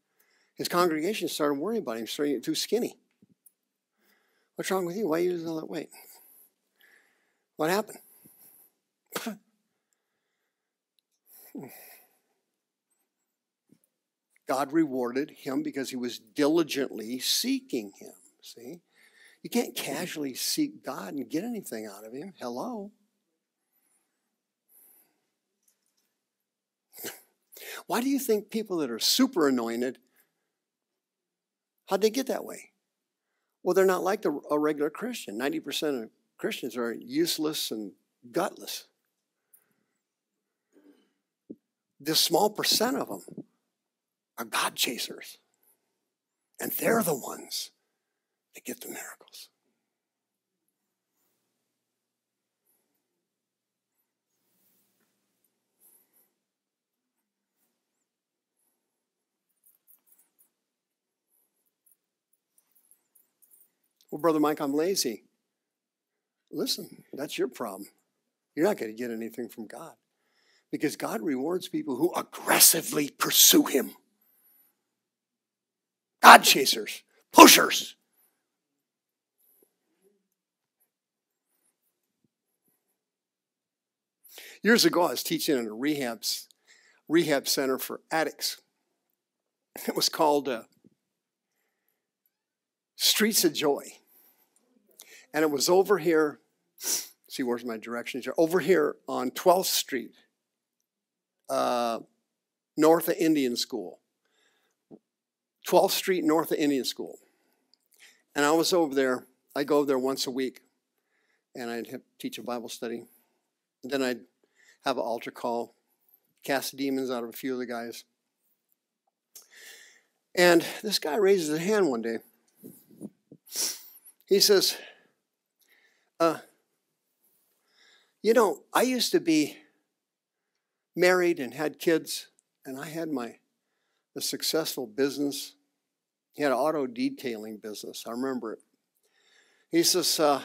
His congregation started worrying about him, starting to get too skinny. What's wrong with you? Why are you losing all that weight? What happened? God rewarded him because he was diligently seeking him. See? You can't casually seek God and get anything out of him. Hello? Why do you think people that are super anointed, how'd they get that way? Well, they're not like the, a regular Christian. ninety percent of Christians are useless and gutless. This small percent of them are God chasers. And they're the ones that get the miracles. Well, Brother Mike, I'm lazy. Listen, that's your problem. You're not going to get anything from God, because God rewards people who aggressively pursue him. God chasers, pushers. Years ago, I was teaching in a rehab, rehab center for addicts. It was called uh, Streets of Joy. And it was over here, see, where's my directions here? Over here on twelfth street, uh, north of Indian School. twelfth street, north of Indian School. And I was over there. I go over there once a week, and I'd teach a Bible study. Then I'd have an altar call, cast demons out of a few of the guys. And this guy raises his hand one day. He says, uh, you know, I used to be married and had kids, and I had my a successful business. He had an auto detailing business. I remember it. He says, uh,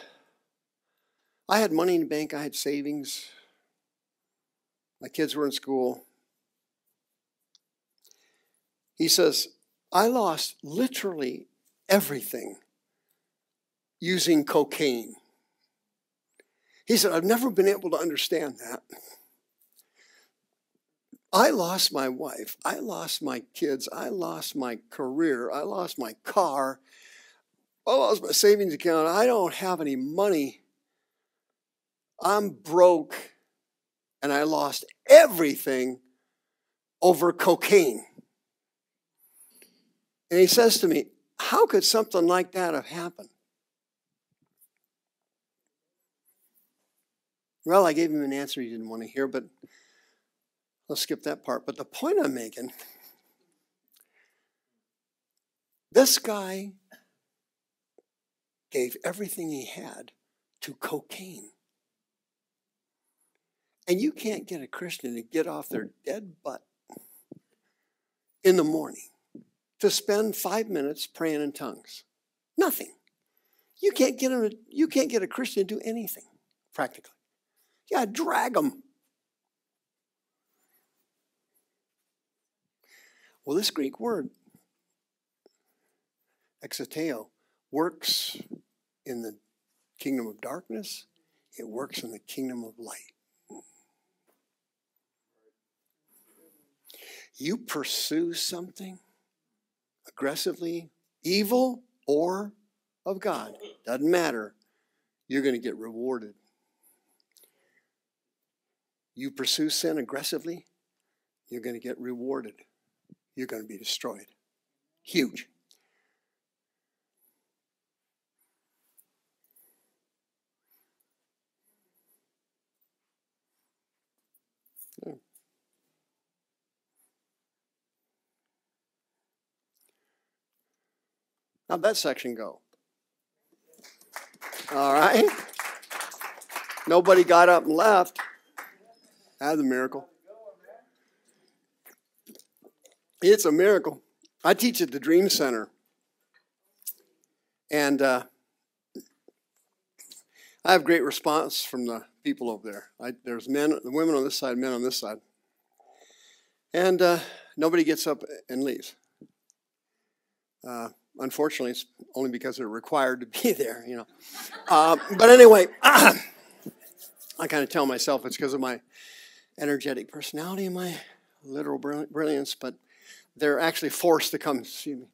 I had money in the bank. I had savings. My kids were in school. He says, I lost literally everything using cocaine. He said, I've never been able to understand that. I lost my wife. I lost my kids. I lost my career. I lost my car. I lost my savings account. I don't have any money. I'm broke, and I lost everything over cocaine. And he says to me, how could something like that have happened? Well, I gave him an answer he didn't want to hear, but let's skip that part. But the point I'm making, this guy gave everything he had to cocaine. And you can't get a Christian to get off their dead butt in the morning to spend five minutes praying in tongues. Nothing. You can't get him to, you can't get a Christian to do anything, practically. You gotta drag them. Well, this Greek word, exoteo, works in the kingdom of darkness. It works in the kingdom of light. You pursue something aggressively, evil or of God, doesn't matter. You're going to get rewarded. You pursue sin aggressively, you're going to get rewarded. You're going to be destroyed. Huge. Yeah. How'd that section go? All right. Nobody got up and left. That was a miracle. It's a miracle. I teach at the Dream Center. And uh, I have great response from the people over there. I, there's men, the women on this side, men on this side. And uh, nobody gets up and leaves. Uh, unfortunately, it's only because they're required to be there, you know. Uh, but anyway, I kind of tell myself it's because of my energetic personality and my literal brilliance, but they're actually forced to come see me.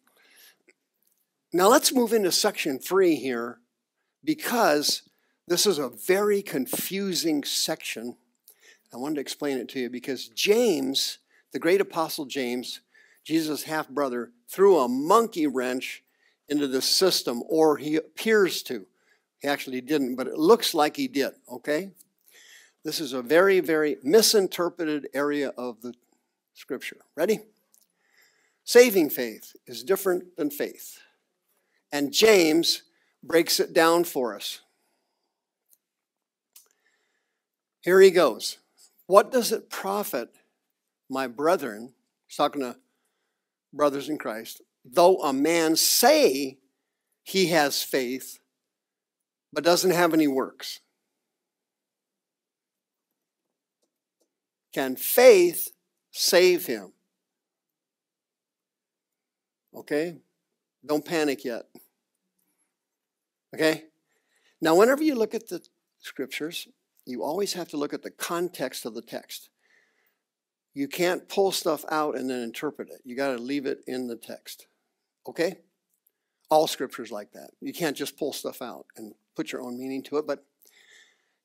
Now let's move into section three here, because this is a very confusing section. I wanted to explain it to you because James, the great apostle James, Jesus' half-brother, threw a monkey wrench into the system, or he appears to. He actually didn't, but it looks like he did, okay? This is a very, very misinterpreted area of the Scripture. Ready? Saving faith is different than faith. And James breaks it down for us. Here he goes. What does it profit, my brethren? He's talking to brothers in Christ. Though a man say he has faith, but doesn't have any works. Can faith save him? Okay? Don't panic yet. Okay? Now, whenever you look at the Scriptures, you always have to look at the context of the text. You can't pull stuff out and then interpret it. You got to leave it in the text. Okay? All Scripture's like that. You can't just pull stuff out and put your own meaning to it. But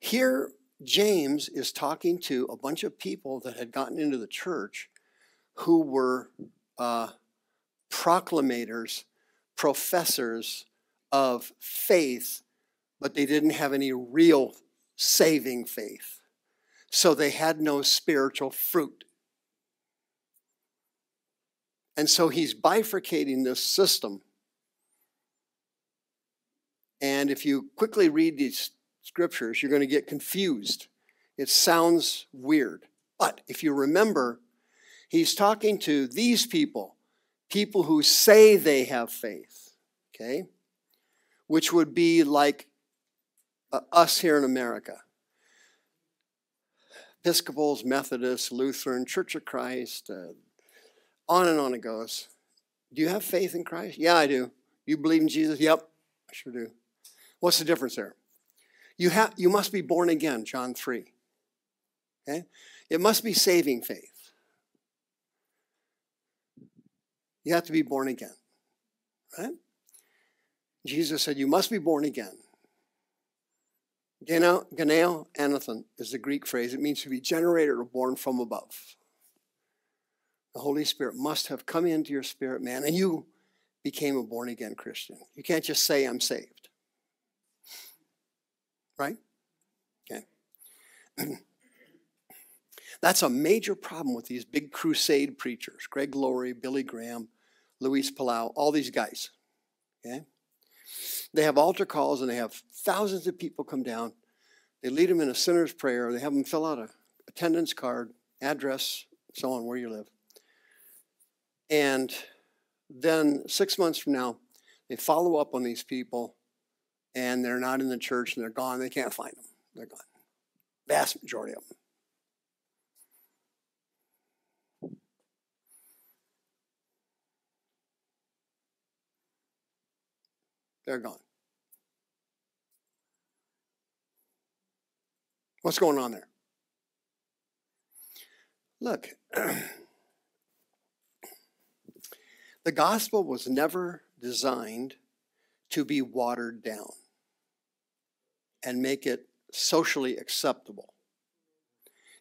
here, James is talking to a bunch of people that had gotten into the church who were uh, proclamators, professors of faith, but they didn't have any real saving faith. So they had no spiritual fruit. And so he's bifurcating this system. And if you quickly read these Scriptures, you're going to get confused. It sounds weird. But if you remember, he's talking to these people. People who say they have faith, okay? Which would be like uh, us here in America. Episcopals, Methodists, Lutheran, Church of Christ, uh, on and on it goes. Do you have faith in Christ? Yeah, I do. You believe in Jesus? Yep, I sure do. What's the difference there? You, have, you must be born again, John three. Okay? It must be saving faith. You have to be born again, right? Jesus said, you must be born again. Geneo anathen is the Greek phrase. It means to be generated or born from above. The Holy Spirit must have come into your spirit, man, and you became a born-again Christian. You can't just say, I'm saved, right? Okay. That's a major problem with these big crusade preachers. Greg Laurie, Billy Graham, Luis Palau, all these guys. Okay? They have altar calls and they have thousands of people come down. They lead them in a sinner's prayer. They have them fill out an attendance card, address, so on, where you live. And then six months from now, they follow up on these people and they're not in the church and they're gone. They can't find them. They're gone. Vast majority of them. They're gone. What's going on there? Look, the gospel was never designed to be watered down and make it socially acceptable.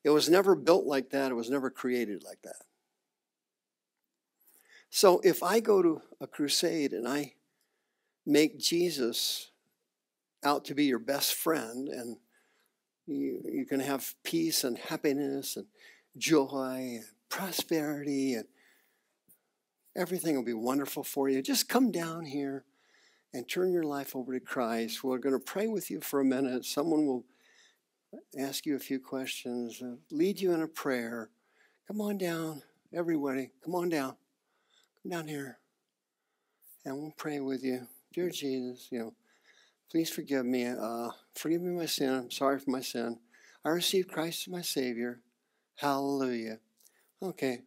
It was never built like that. It was never created like that. So if I go to a crusade and I make Jesus out to be your best friend, and you, you can have peace and happiness and joy and prosperity, and everything will be wonderful for you. Just come down here and turn your life over to Christ. We're going to pray with you for a minute. Someone will ask you a few questions, lead you in a prayer. Come on down, everybody. Come on down. Come down here, and we'll pray with you. Dear Jesus, you know, please forgive me. Uh, forgive me my sin. I'm sorry for my sin. I received Christ as my Savior. Hallelujah. Okay.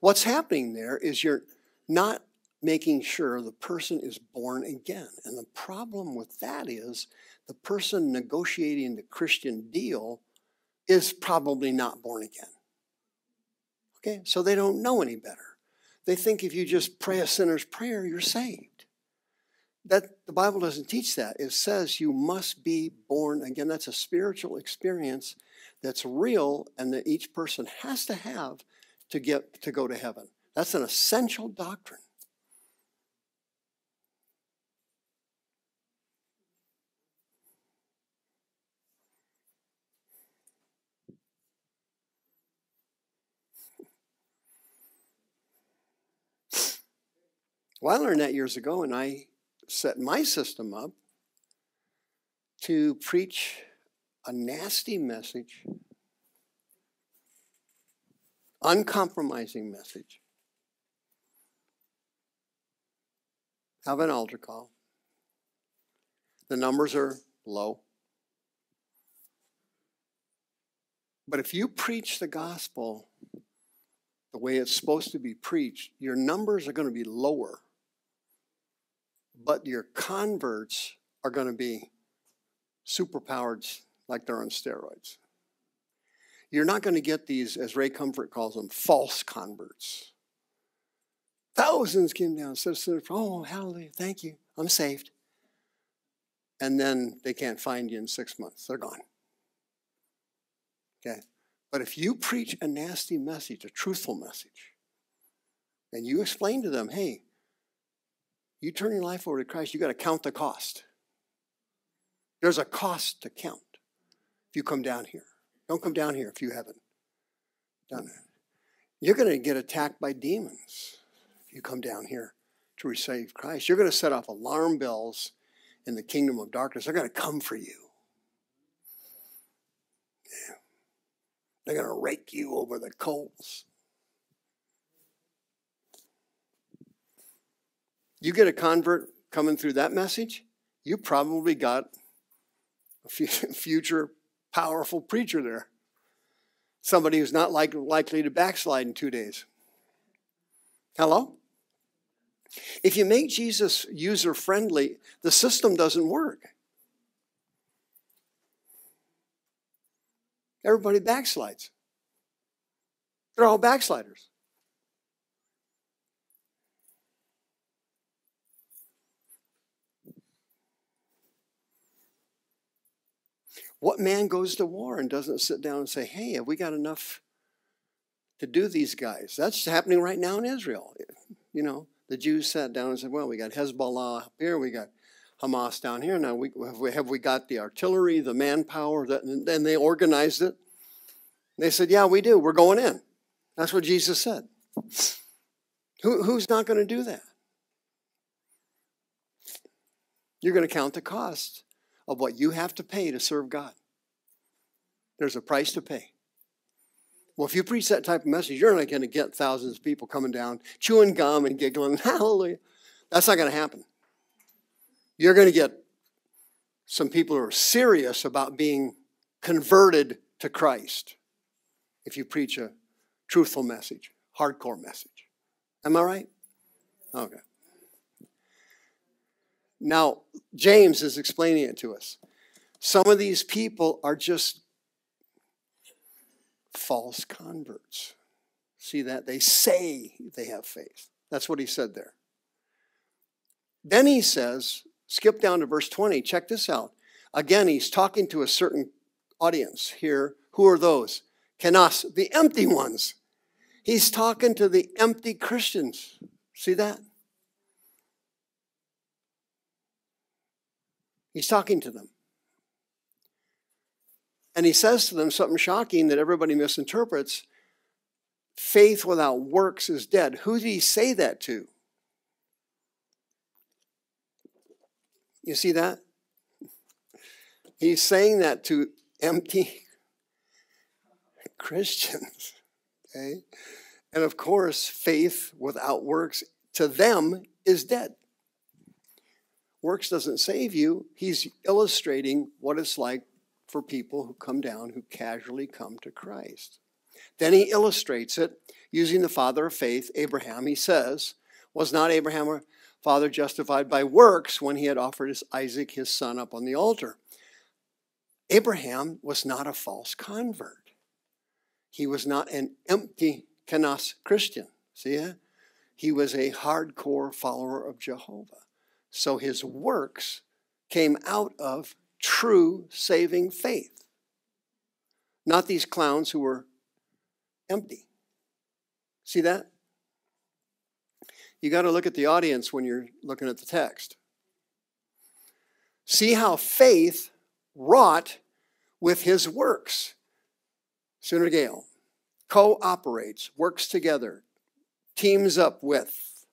What's happening there is you're not making sure the person is born again. And the problem with that is the person negotiating the Christian deal is probably not born again. Okay? So they don't know any better. They think if you just pray a sinner's prayer, you're saved. That, the Bible doesn't teach that. It says you must be born again. That's a spiritual experience that's real and that each person has to have to get to go to heaven. That's an essential doctrine. Well, I learned that years ago, and I set my system up to preach a nasty message, uncompromising message, have an altar call. The numbers are low. But if you preach the gospel the way it's supposed to be preached, your numbers are going to be lower. But your converts are going to be superpowered like they're on steroids. You're not going to get these, as Ray Comfort calls them, false converts. Thousands came down, said, oh, hallelujah, thank you, I'm saved. And then they can't find you in six months. They're gone. Okay? But if you preach a nasty message, a truthful message, and you explain to them, hey, you turn your life over to Christ, you got to count the cost. There's a cost to count if you come down here. Don't come down here if you haven't done it. You're going to get attacked by demons if you come down here to receive Christ. You're going to set off alarm bells in the kingdom of darkness. They're going to come for you. Yeah. They're going to rake you over the coals. You get a convert coming through that message, you probably got a future powerful preacher there. Somebody who's not like, likely to backslide in two days. Hello? If you make Jesus user-friendly, the system doesn't work. Everybody backslides. They're all backsliders. What man goes to war and doesn't sit down and say, hey, have we got enough to do these guys? That's happening right now in Israel. You know, the Jews sat down and said, well, we got Hezbollah up here, we got Hamas down here. Now, we, have, we, have we got the artillery, the manpower? That, and they organized it. They said, yeah, we do. We're going in. That's what Jesus said. Who, who's not going to do that? You're going to count the cost of what you have to pay to serve God. There's a price to pay. Well, if you preach that type of message, you're not going to get thousands of people coming down, chewing gum and giggling, hallelujah. That's not going to happen. You're going to get some people who are serious about being converted to Christ if you preach a truthful message, hardcore message. Am I right? Okay. Now, James is explaining it to us. Some of these people are just false converts. See that? They say they have faith. That's what he said there. Then he says, skip down to verse twenty. Check this out. Again, he's talking to a certain audience here. Who are those? Kenas, the empty ones. He's talking to the empty Christians. See that? He's talking to them. And he says to them something shocking that everybody misinterprets. Faith without works is dead. Who did he say that to? You see that? He's saying that to empty Christians. Okay? And of course, faith without works to them is dead. Works doesn't save you. He's illustrating what it's like for people who come down, who casually come to Christ. Then he illustrates it using the father of faith, Abraham. He says, was not Abraham our father justified by works when he had offered his Isaac, his son, up on the altar? Abraham was not a false convert. He was not an empty kanas Christian. See that? He was a hardcore follower of Jehovah. So his works came out of true saving faith. Not these clowns who were empty. See that? You got to look at the audience when you're looking at the text. See how faith wrought with his works. Synergeo. Cooperates, works together, teams up with.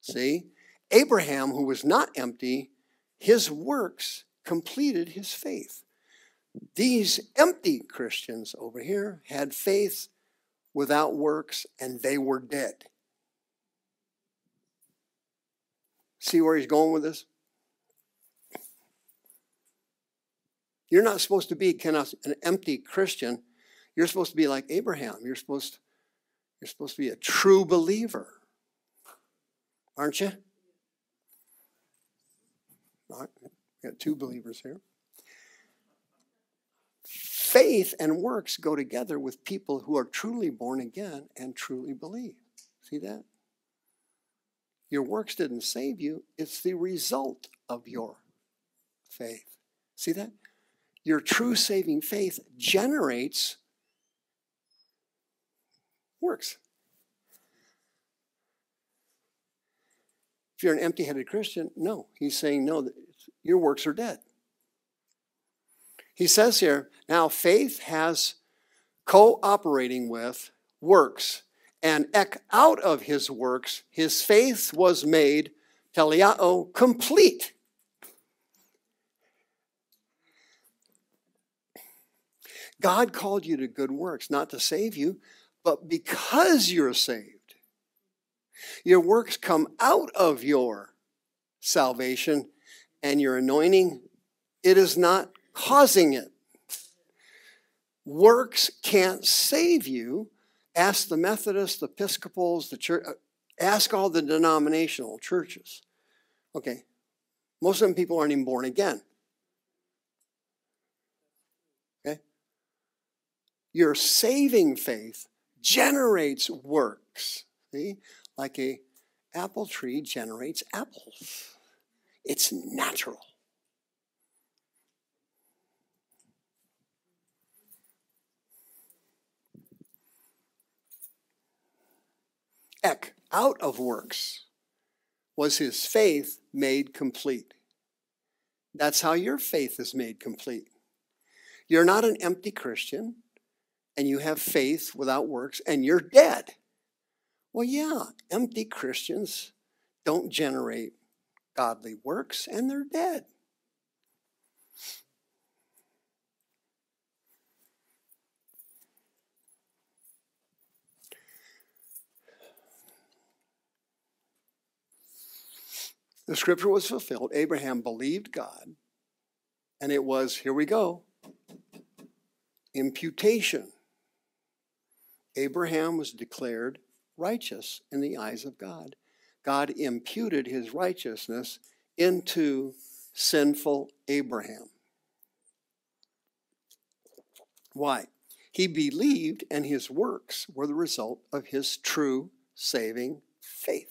See? Abraham, who was not empty, his works completed his faith. These empty Christians over here had faith without works, and they were dead. See where he's going with this? You're not supposed to be an empty Christian. You're supposed to be like Abraham. You're supposed, you're supposed to be a true believer. Aren't you? All right. We got two believers here. Faith and works go together with people who are truly born again and truly believe. See that? Your works didn't save you. It's the result of your faith. See that? Your true saving faith generates works. If you're an empty-headed Christian, no. He's saying, no, your works are dead. He says here, now faith has cooperating with works, and ek out of his works, his faith was made, teleao, complete. God called you to good works, not to save you, but because you're saved. Your works come out of your salvation and your anointing. It is not causing it. Works can't save you. Ask the Methodists, the Episcopals, the church. Ask all the denominational churches. Okay. Most of them people aren't even born again. Okay. Your saving faith generates works. See? Like a apple tree generates apples. It's natural. Ek, out of works, was his faith made complete. That's how your faith is made complete. You're not an empty Christian, and you have faith without works, and you're dead. Well, yeah, empty Christians don't generate godly works, and they're dead. The scripture was fulfilled. Abraham believed God, and it was, here we go, imputation. Abraham was declared righteous in the eyes of God. God imputed his righteousness into sinful Abraham. Why? He believed, and his works were the result of his true saving faith.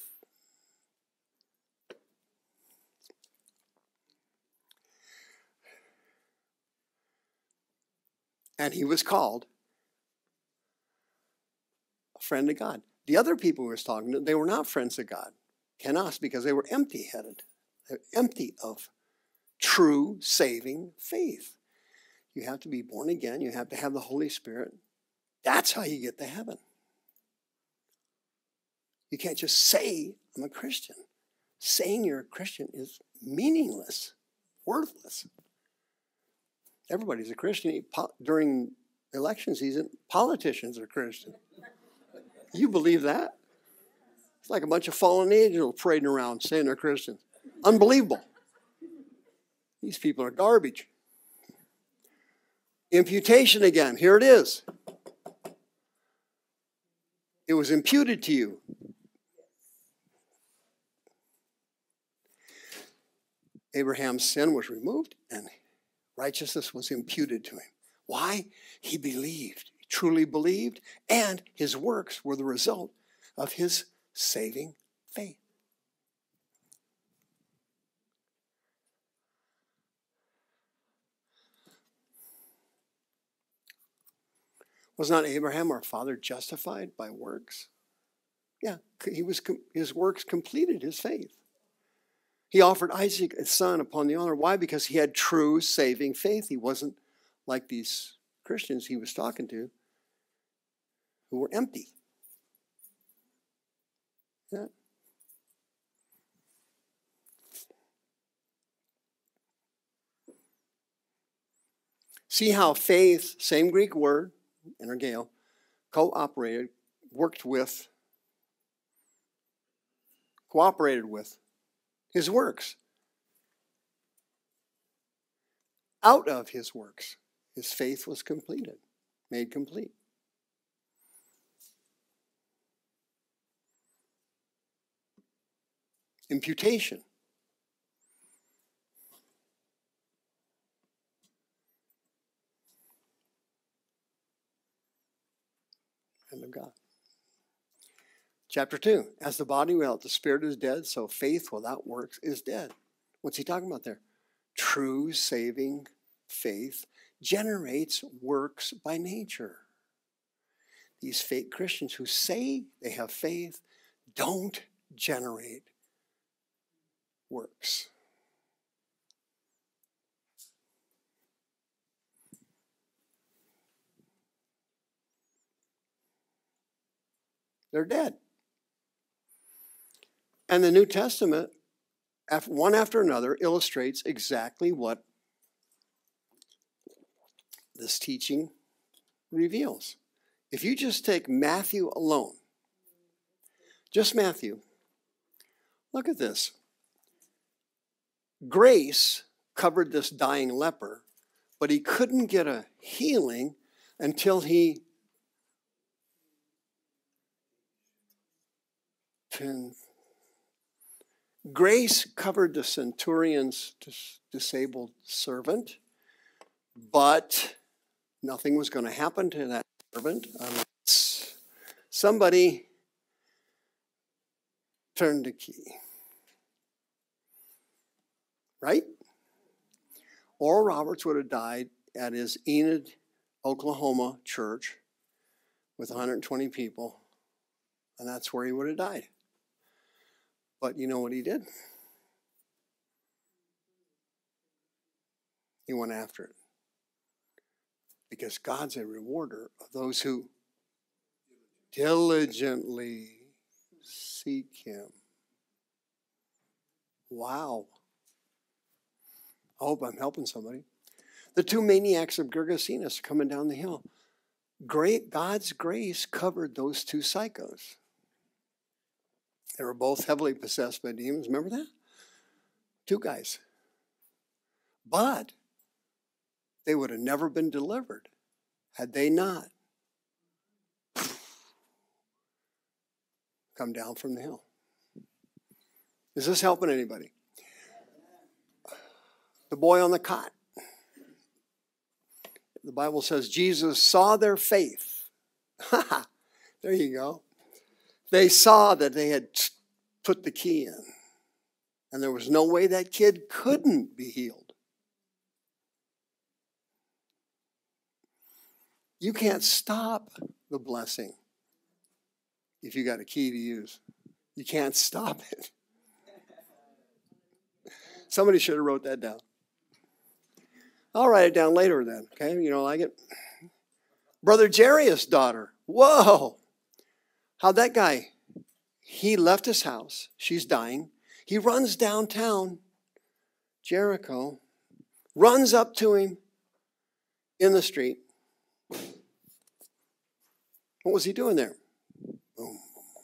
And he was called a friend of God. The other people he was talking to, they were not friends of God. Kenos, because they were empty-headed. They were empty of true saving faith. You have to be born again. You have to have the Holy Spirit. That's how you get to heaven. You can't just say, I'm a Christian. Saying you're a Christian is meaningless, worthless. Everybody's a Christian. During election season, politicians are Christian. You believe that? It's like a bunch of fallen angels parading around saying they're Christians. Unbelievable. These people are garbage. Imputation again. Here it is. It was imputed to you. Abraham's sin was removed and righteousness was imputed to him. Why? He believed. He truly believed. And his works were the result of his saving faith. Was not Abraham our father justified by works? Yeah, he was, his works completed his faith. He offered Isaac his son upon the altar. Why? Because he had true saving faith. He wasn't like these Christians he was talking to who were empty. Yeah. See how faith, same Greek word, Energeo, cooperated, worked with, cooperated with his works. Out of his works, his faith was completed, made complete. Imputation. And of God. Chapter two, as the body without the spirit is dead, so faith without works is dead. What's he talking about there? True saving faith generates works by nature. These fake Christians who say they have faith don't generate works. They're dead. And the New Testament, one after another, illustrates exactly what this teaching reveals. If you just take Matthew alone, just Matthew, look at this. Grace covered this dying leper, but he couldn't get a healing until he And grace covered the centurion's dis disabled servant, but nothing was going to happen to that servant unless somebody turned the key. Right? Oral Roberts would have died at his Enid, Oklahoma church with one hundred twenty people, and that's where he would have died. But you know what he did? He went after it. Because God's a rewarder of those who diligently seek him. Wow. I hope I'm helping somebody. The two maniacs of Gergesenes coming down the hill. Great God's grace covered those two psychos. They were both heavily possessed by demons. Remember that? Two guys. But they would have never been delivered had they not come down from the hill. Is this helping anybody? The boy on the cot. The Bible says Jesus saw their faith. There you go. They saw that they had put the key in. And there was no way that kid couldn't be healed. You can't stop the blessing if you got a key to use. You can't stop it. Somebody should have wrote that down. I'll write it down later then, okay? You don't like it? Brother Jarius' daughter. Whoa! How'd that guy? He left his house. She's dying. He runs downtown, Jericho, runs up to him in the street. What was he doing there? Boom, boom, boom.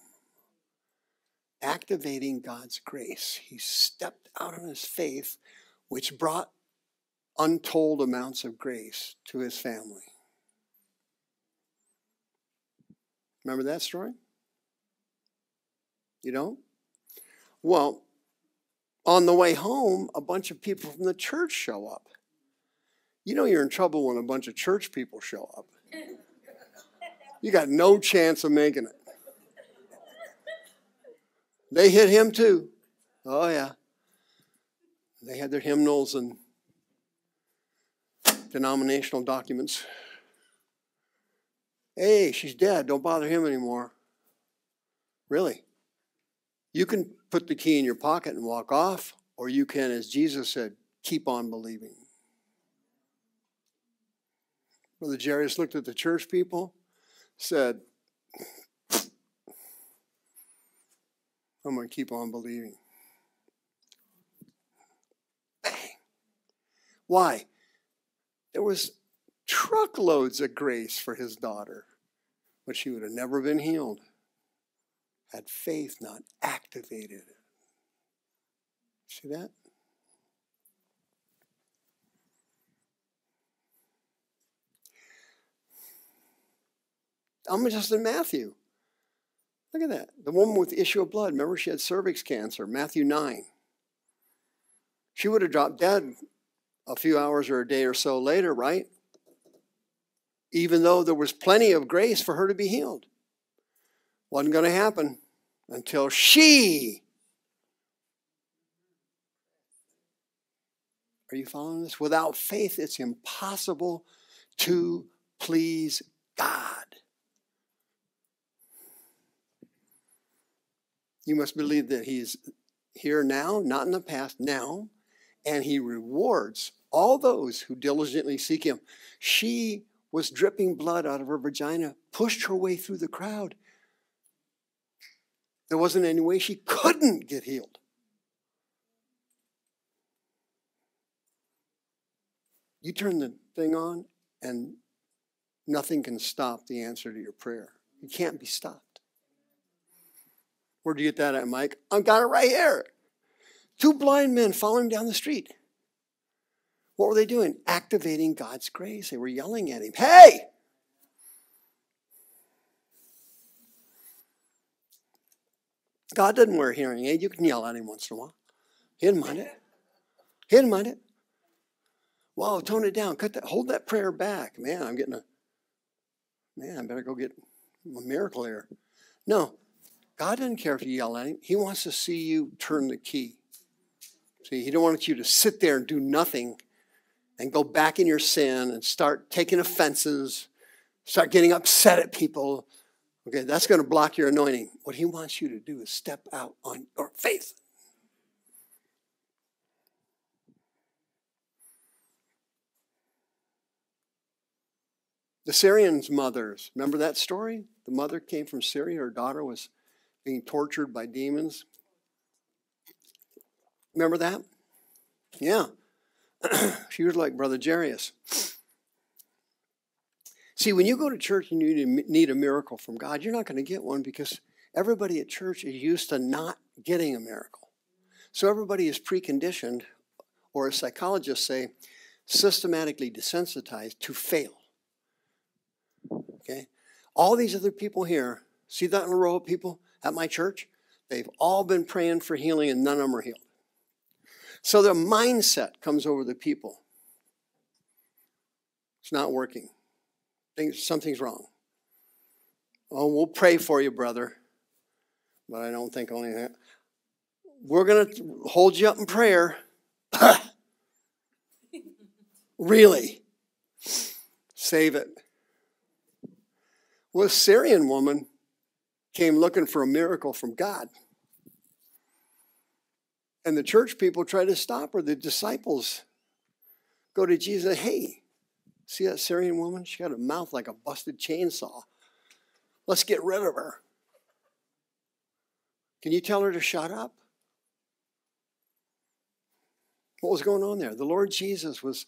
Activating God's grace. He stepped out of his faith, which brought untold amounts of grace to his family. Remember that story? You don't? Well, on the way home, a bunch of people from the church show up. You know you're in trouble when a bunch of church people show up. You got no chance of making it. They hit him too. Oh, yeah. They had their hymnals and denominational documents. Hey, she's dead. Don't bother him anymore. Really? You can put the key in your pocket and walk off, or you can, as Jesus said, keep on believing. Brother Jarius looked at the church people, said, I'm going to keep on believing. Bang. Why? There was truckloads of grace for his daughter, but she would have never been healed had faith not activated it. See that? I'm just in Matthew. Look at that. The woman with the issue of blood. Remember, she had cervix cancer. Matthew nine. She would have dropped dead a few hours or a day or so later, right? Even though there was plenty of grace for her to be healed. Wasn't going to happen until she. Are you following this? Without faith, it's impossible to please God. You must believe that he's here now, not in the past, now, and he rewards all those who diligently seek him. She was dripping blood out of her vagina, pushed her way through the crowd. There wasn't any way she couldn't get healed. You turn the thing on and nothing can stop the answer to your prayer. You can't be stopped. Where'd you get that at, Mike? I've got it right here. Two blind men following down the street. What were they doing? Activating God's grace. They were yelling at him. Hey! God doesn't wear a hearing aid. You can yell at him once in a while. He didn't mind it. He didn't mind it. Wow, tone it down. Cut that. Hold that prayer back. Man, I'm getting a... Man, I better go get a miracle here. No. God doesn't care if you yell at him. He wants to see you turn the key. See, he don't want you to sit there and do nothing and go back in your sin and start taking offenses, start getting upset at people. Okay, that's going to block your anointing. What he wants you to do is step out on your faith. The Syrians' mothers, remember that story? The mother came from Syria. Her daughter was being tortured by demons. Remember that? Yeah. She was like Brother Jarius. See, when you go to church and you need a miracle from God, you're not going to get one because everybody at church is used to not getting a miracle. So everybody is preconditioned, or as psychologists say, systematically desensitized to fail. Okay? All these other people here, see that in a row of people? At my church, they've all been praying for healing and none of them are healed. So their mindset comes over the people. It's not working. Things, something's wrong. Oh, we'll pray for you, brother. But I don't think only that. We're going to hold you up in prayer. Really? Save it. Well, a Syrian woman came looking for a miracle from God. And the church people try to stop her. The disciples go to Jesus. Hey, see that Syrian woman? She got a mouth like a busted chainsaw. Let's get rid of her. Can you tell her to shut up? What was going on there? The Lord Jesus was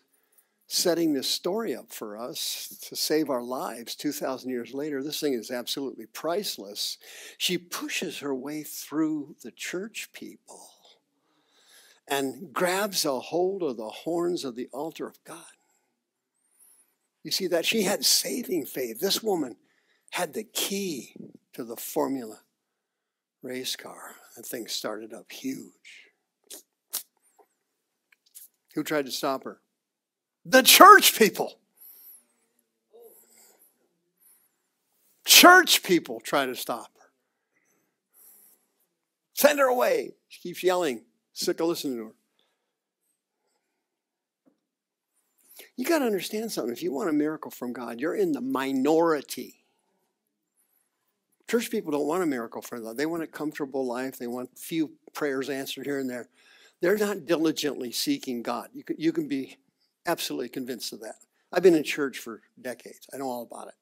setting this story up for us to save our lives two thousand years later. This thing is absolutely priceless. She pushes her way through the church people and grabs a hold of the horns of the altar of God. You see that? She had saving faith. This woman had the key to the Formula race car. That thing started up huge. Who tried to stop her? The church people. Church people try to stop her. Send her away. She keeps yelling. Sick of listening to her. You got to understand something. If you want a miracle from God, you're in the minority. Church people don't want a miracle from God. They want a comfortable life. They want a few prayers answered here and there. They're not diligently seeking God. You can, you can be absolutely convinced of that. I've been in church for decades. I know all about it.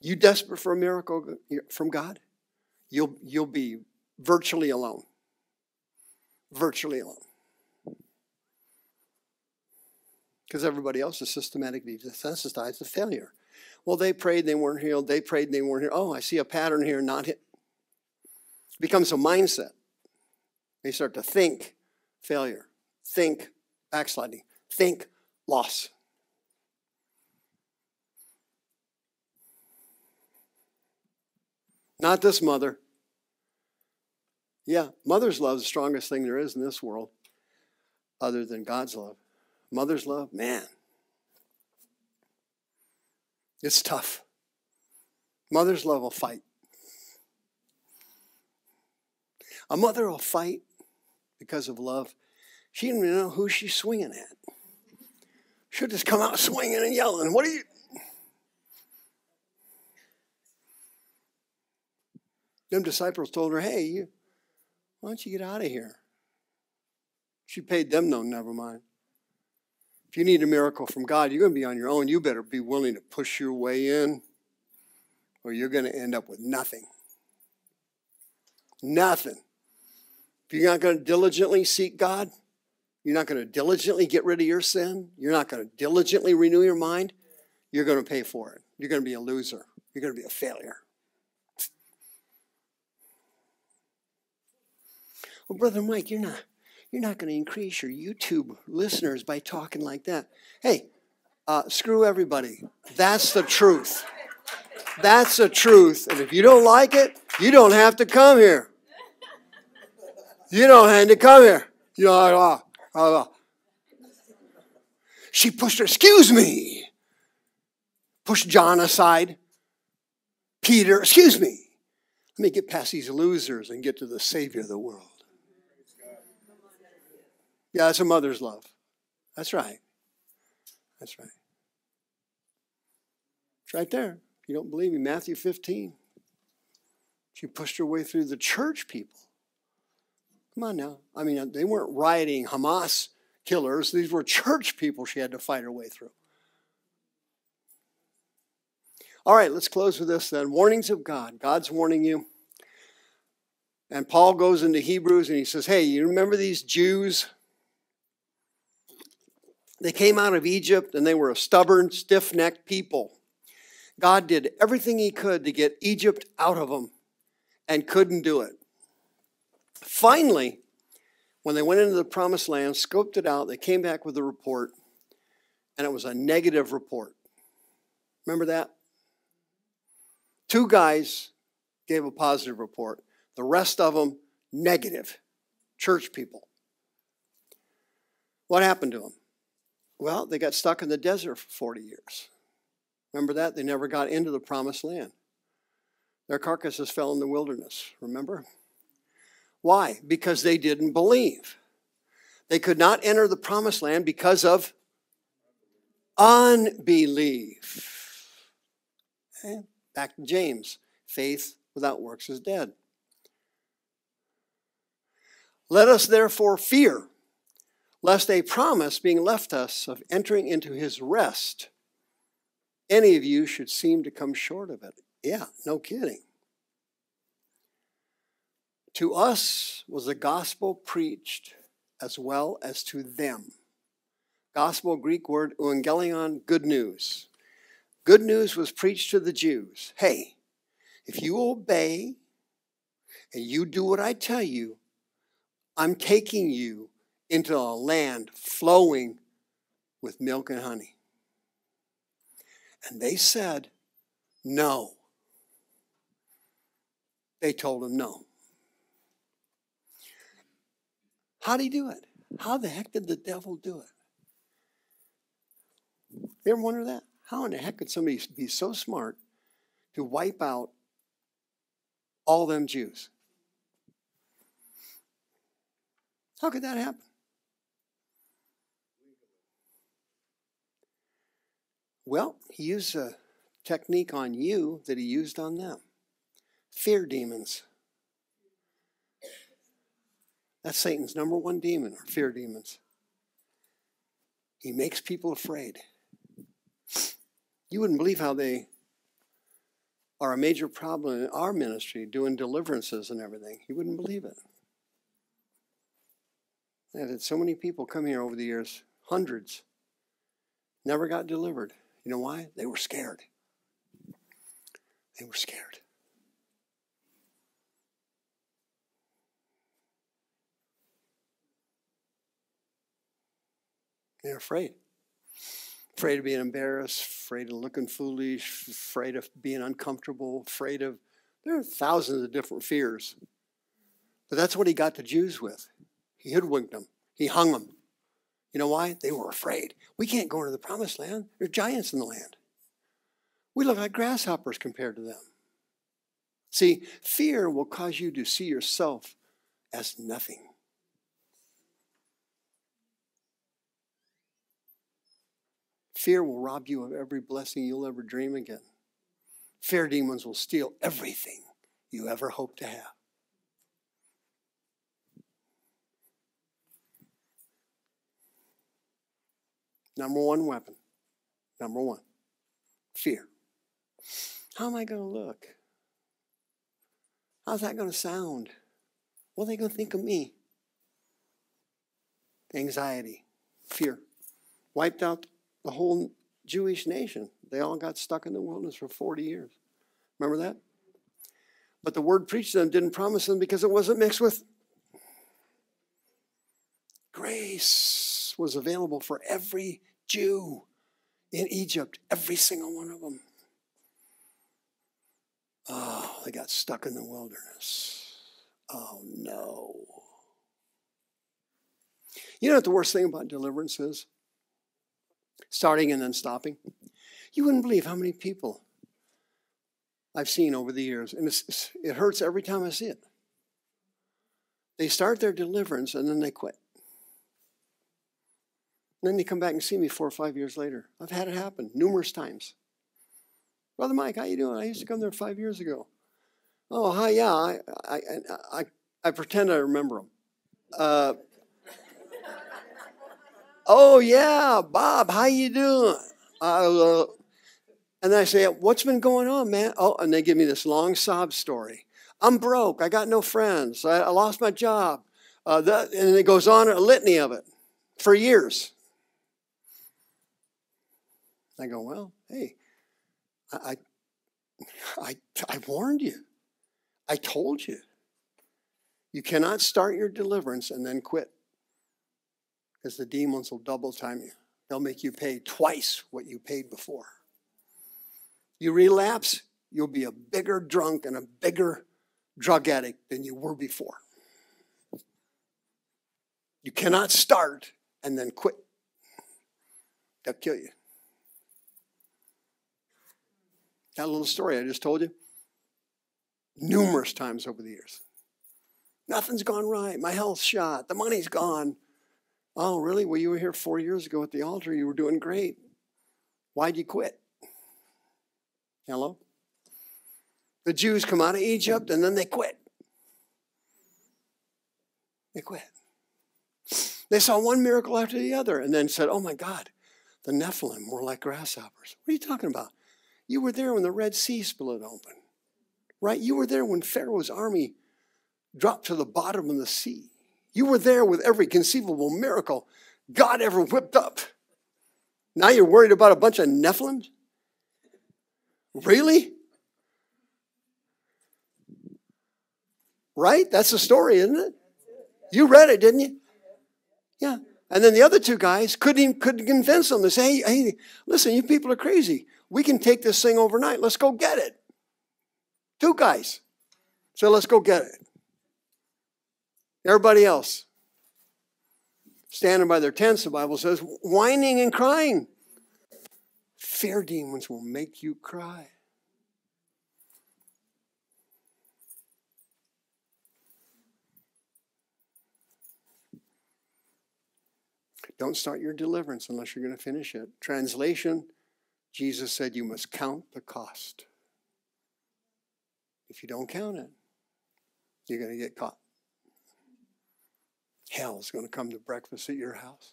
You desperate for a miracle from God? You'll, you'll be virtually alone. Virtually alone. Because everybody else is systematically desensitized to failure. Well, they prayed, they weren't healed. They prayed, they weren't healed. Oh, I see a pattern here, not hit. It becomes a mindset. They start to think failure, think backsliding, think loss. Not this mother. Yeah, mother's love is the strongest thing there is in this world other than God's love. Mother's love, man, it's tough. Mother's love will fight. A mother will fight because of love. She didn't even know who she's swinging at. She'll just come out swinging and yelling. What are you? Them disciples told her, hey, you, why don't you get out of here? She paid them no, never mind. If you need a miracle from God, you're going to be on your own. You better be willing to push your way in, or you're going to end up with nothing. Nothing. If you're not going to diligently seek God, you're not going to diligently get rid of your sin, you're not going to diligently renew your mind, you're going to pay for it. You're going to be a loser. You're going to be a failure. Well, Brother Mike, you're not. You're not going to increase your YouTube listeners by talking like that. Hey, uh, screw everybody. That's the truth. That's the truth. And if you don't like it, you don't have to come here. You don't have to come here. You know, uh, uh, she pushed her, excuse me. Pushed John aside. Peter, excuse me. Let me get past these losers and get to the Savior of the world. Yeah, that's a mother's love. That's right. That's right. It's right there. If you don't believe me, Matthew fifteen. She pushed her way through the church people. Come on now. I mean, they weren't rioting Hamas killers. These were church people she had to fight her way through. All right, let's close with this then. Warnings of God. God's warning you. And Paul goes into Hebrews and he says, hey, you remember these Jews? They came out of Egypt and they were a stubborn, stiff-necked people. God did everything he could to get Egypt out of them and couldn't do it. Finally, when they went into the promised land, scoped it out, they came back with a report, and it was a negative report. Remember that? Two guys gave a positive report. The rest of them, negative. Church people. What happened to them? Well, they got stuck in the desert for forty years. Remember that? They never got into the promised land. Their carcasses fell in the wilderness, remember? Why? Because they didn't believe. They could not enter the promised land because of unbelief. Okay? Back to James. Faith without works is dead. Let us therefore fear, lest a promise being left us of entering into his rest, any of you should seem to come short of it. Yeah, no kidding. To us was the gospel preached as well as to them. Gospel, Greek word, evangelion, good news. Good news was preached to the Jews. Hey, if you obey and you do what I tell you, I'm taking you into a land flowing with milk and honey. And they said, no. They told him no. How'd he do it? How the heck did the devil do it? You ever wonder that? How in the heck could somebody be so smart to wipe out all them Jews? How could that happen? Well, he used a technique on you that he used on them. Fear demons. That's Satan's number one demon, or fear demons. He makes people afraid. You wouldn't believe how they are a major problem in our ministry, doing deliverances and everything. You wouldn't believe it. I've had so many people come here over the years, hundreds, never got delivered. You know why? They were scared. They were scared. They're afraid. Afraid of being embarrassed, afraid of looking foolish, afraid of being uncomfortable, afraid of... There are thousands of different fears. But that's what he got the Jews with. He hoodwinked them. He hung them. You know why? They were afraid. We can't go into the promised land. There's giants in the land. We look like grasshoppers compared to them. See, fear will cause you to see yourself as nothing. Fear will rob you of every blessing you'll ever dream again. Fear demons will steal everything you ever hope to have. Number one weapon. Number one. Fear. How am I going to look? How's that going to sound? What are they going to think of me? Anxiety. Fear. Wiped out the whole Jewish nation. They all got stuck in the wilderness for forty years. Remember that? But the word preached to them didn't promise them because it wasn't mixed with grace. Was available for every Jew in Egypt, every single one of them. Oh, they got stuck in the wilderness. Oh, no. You know what the worst thing about deliverance is? Starting and then stopping. You wouldn't believe how many people I've seen over the years, and it's, it's, it hurts every time I see it. They start their deliverance and then they quit. And then they come back and see me four or five years later. I've had it happen numerous times. Brother Mike, how you doing? I used to come there five years ago. Oh, hi, yeah. I I I, I, I pretend I remember them. Uh, oh, yeah, Bob, how you doing? Uh, and then I say, what's been going on, man? Oh, and they give me this long sob story. I'm broke. I got no friends. I, I lost my job. Uh, that, and it goes on a litany of it for years. I go, well, hey, I, I, I warned you. I told you. You cannot start your deliverance and then quit, because the demons will double time you. They'll make you pay twice what you paid before. You relapse, you'll be a bigger drunk and a bigger drug addict than you were before. You cannot start and then quit. They'll kill you. That little story I just told you, numerous times over the years. Nothing's gone right. My health's shot. The money's gone. Oh, really? Well, you were here four years ago at the altar. You were doing great. Why'd you quit? Hello? The Jews come out of Egypt, and then they quit. They quit. They saw one miracle after the other and then said, oh, my God, the Nephilim were like grasshoppers. What are you talking about? You were there when the Red Sea split open, right? You were there when Pharaoh's army dropped to the bottom of the sea. You were there with every conceivable miracle God ever whipped up. Now you're worried about a bunch of Nephilim? Really? Right? That's the story, isn't it? You read it, didn't you? Yeah. And then the other two guys couldn't even, couldn't convince them to say, hey, hey, listen, you people are crazy. We can take this thing overnight. Let's go get it. Two guys. So let's go get it. Everybody else, standing by their tents, the Bible says, whining and crying. Fear demons will make you cry. Don't start your deliverance unless you're going to finish it. Translation, Jesus said you must count the cost. If you don't count it, you're going to get caught. Hell is going to come to breakfast at your house.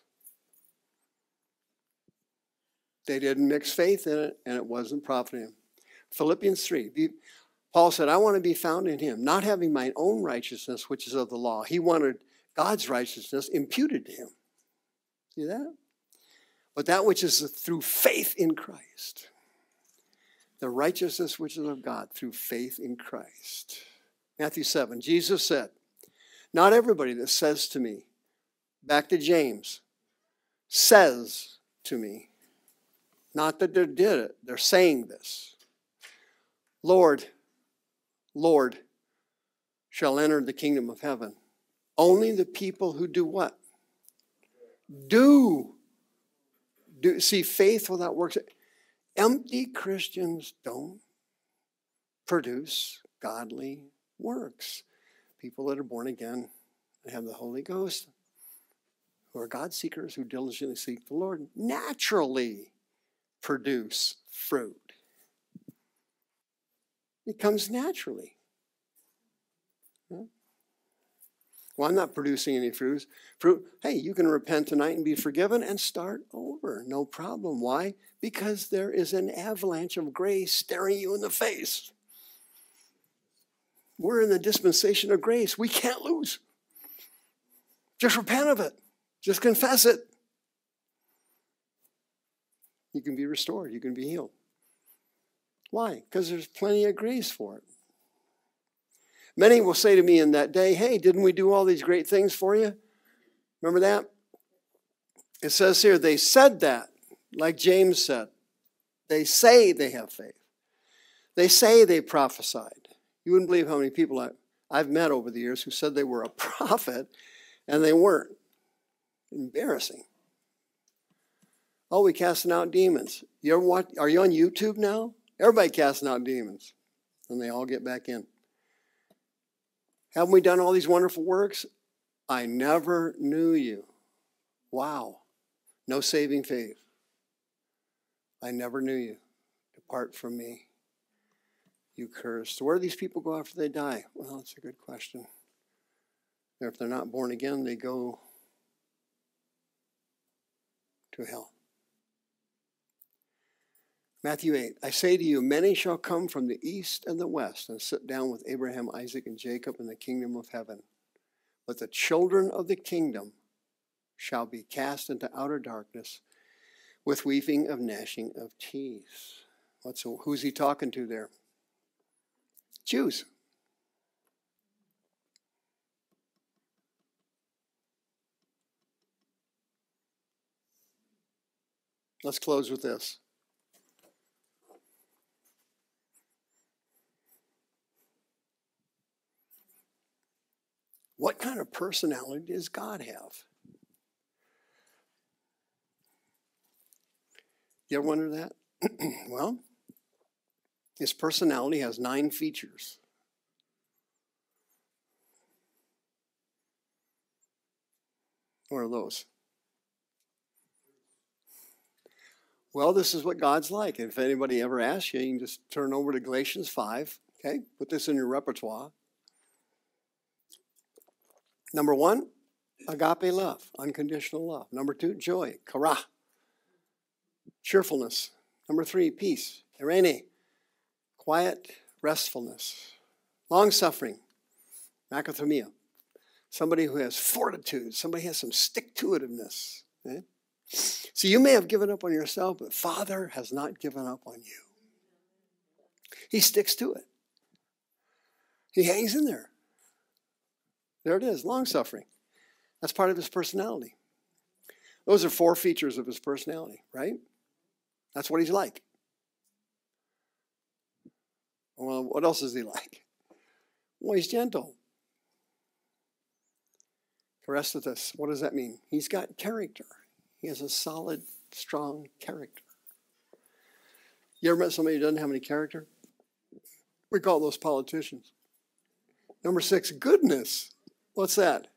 They didn't mix faith in it, and it wasn't profiting him. Philippians three. Paul said, I want to be found in him, not having mine own righteousness, which is of the law. He wanted God's righteousness imputed to him. See that? But that which is through faith in Christ. The righteousness which is of God through faith in Christ. Matthew seven, Jesus said, not everybody that says to me, back to James, says to me, not that they did it, they're saying this, Lord, Lord, shall enter the kingdom of heaven. Only the people who do what? Do. do. See, faith without works. Empty Christians don't produce godly works. People that are born again and have the Holy Ghost, who are God seekers, who diligently seek the Lord, naturally produce fruit. It comes naturally. Well, I'm not producing any fruits. Fruit. Hey, you can repent tonight and be forgiven and start over. No problem. Why? Because there is an avalanche of grace staring you in the face. We're in the dispensation of grace. We can't lose. Just repent of it. Just confess it. You can be restored. You can be healed. Why? Because there's plenty of grace for it. Many will say to me in that day, hey, didn't we do all these great things for you? Remember that? It says here, they said that, like James said. They say they have faith. They say they prophesied. You wouldn't believe how many people I, I've met over the years who said they were a prophet and they weren't. Embarrassing. Oh, we casting out demons. You ever watch, are you on YouTube now? Everybody casting out demons. And they all get back in. Haven't we done all these wonderful works? I never knew you. Wow. No saving faith. I never knew you. Depart from me, you cursed. Where do these people go after they die? Well, that's a good question. If they're not born again, they go to hell. Matthew eight, I say to you, many shall come from the east and the west and sit down with Abraham, Isaac, and Jacob in the kingdom of heaven. But the children of the kingdom shall be cast into outer darkness with weeping of gnashing of teeth. What's, who's he talking to there? Jews. Let's close with this. What kind of personality does God have? You ever wonder that? Well, his personality has nine features. What are those? Well, this is what God's like. If anybody ever asks you, you can just turn over to Galatians five. Okay, put this in your repertoire. Number one, agape love, unconditional love. Number two, joy, kara, cheerfulness. Number three, peace, irene, quiet, restfulness. Long-suffering, macrothemia. somebody who has fortitude, somebody who has some stick-to-itiveness. Okay? So you may have given up on yourself, but Father has not given up on you. He sticks to it. He hangs in there. There it is, long-suffering. That's part of his personality. Those are four features of his personality, right? That's what he's like. Well, what else is he like? Well, he's gentle. Caristatus, what does that mean? He's got character. He has a solid, strong character. You ever met somebody who doesn't have any character? We call those politicians. Number six, goodness. What's that?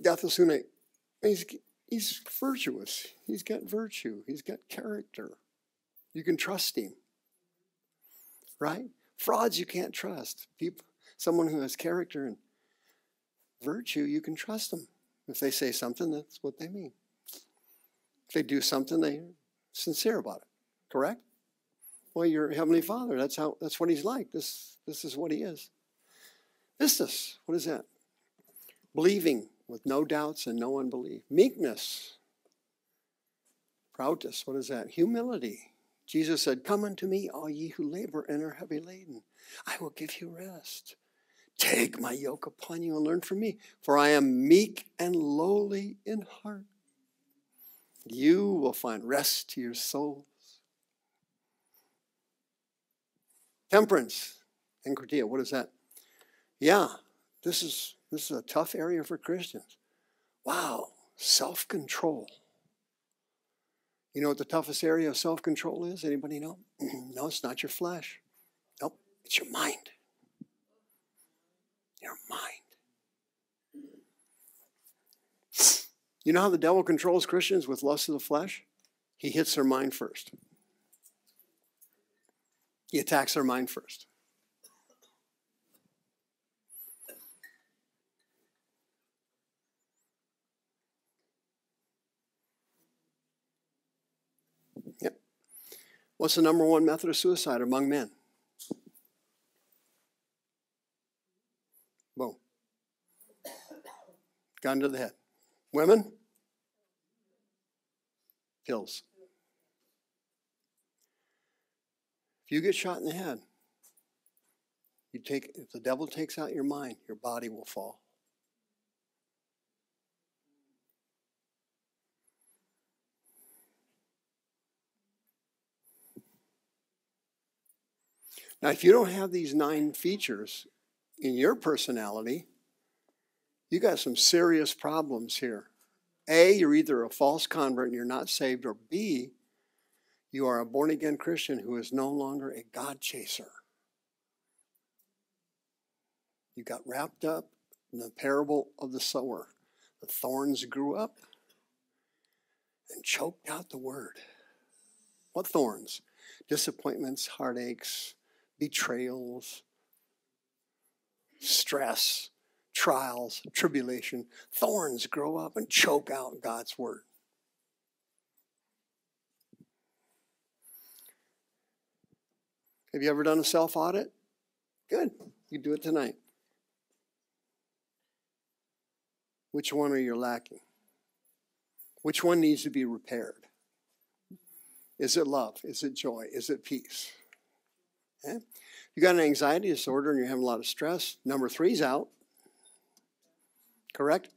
Gathasune. He's, he's virtuous. He's got virtue. He's got character. You can trust him. Right? Frauds you can't trust. People, someone who has character and virtue, you can trust them. If they say something, that's what they mean. If they do something, they're sincere about it. Correct? Well, your Heavenly Father, that's how that's what he's like. This this is what he is. Pistis, what is that? Believing with no doubts and no unbelief. Meekness. Proutis, what is that? Humility. Jesus said, "Come unto me, all ye who labor and are heavy laden. I will give you rest. Take my yoke upon you and learn from me, for I am meek and lowly in heart. You will find rest to your souls." Temperance, enkratia, what is that? Yeah, this is, this is a tough area for Christians. Wow, self-control. You know what the toughest area of self-control is? Anybody know? No, it's not your flesh. Nope, it's your mind. Your mind. You know how the devil controls Christians with lust of the flesh? He hits their mind first. He attacks their mind first. Yep. What's the number one method of suicide among men? Boom. Gun to the head. Women? Pills. If you get shot in the head, you take, if the devil takes out your mind, your body will fall. Now, if you don't have these nine features in your personality, you got some serious problems here. A, you're either a false convert and you're not saved, or B, you are a born-again Christian who is no longer a God chaser. You got wrapped up in the parable of the sower. The thorns grew up and choked out the word. What thorns? Disappointments, heartaches, betrayals, stress, trials, tribulation. Thorns grow up and choke out God's word. Have you ever done a self-audit? Good. You do it tonight. Which one are you lacking? Which one needs to be repaired? Is it love? Is it joy? Is it peace? Okay. You got an anxiety disorder and you're having a lot of stress. Number three's out. Correct?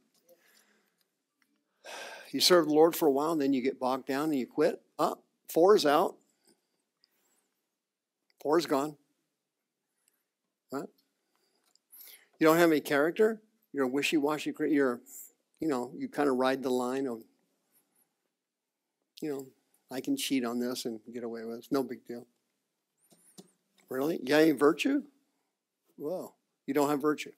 You serve the Lord for a while and then you get bogged down and you quit. Up. Four's out. Or is gone. Right? You don't have any character. You're a wishy-washy. You're, you know, you kind of ride the line of, you know, I can cheat on this and get away with it. It's no big deal. Really? You got any virtue? Whoa. You don't have virtue.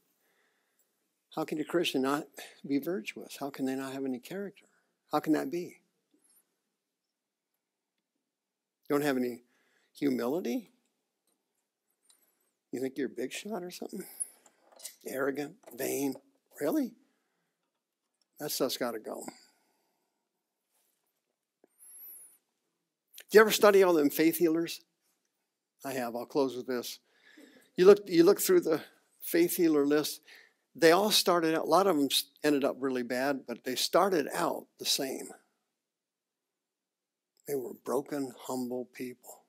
How can a Christian not be virtuous? How can they not have any character? How can that be? You don't have any humility? You think you're a big shot or something? Arrogant, vain. Really? That stuff's got to go. Do you ever study all them faith healers? I have. I'll close with this. You look, you look through the faith healer list. they all started out, a lot of them ended up really bad, but they started out the same. They were broken, humble people.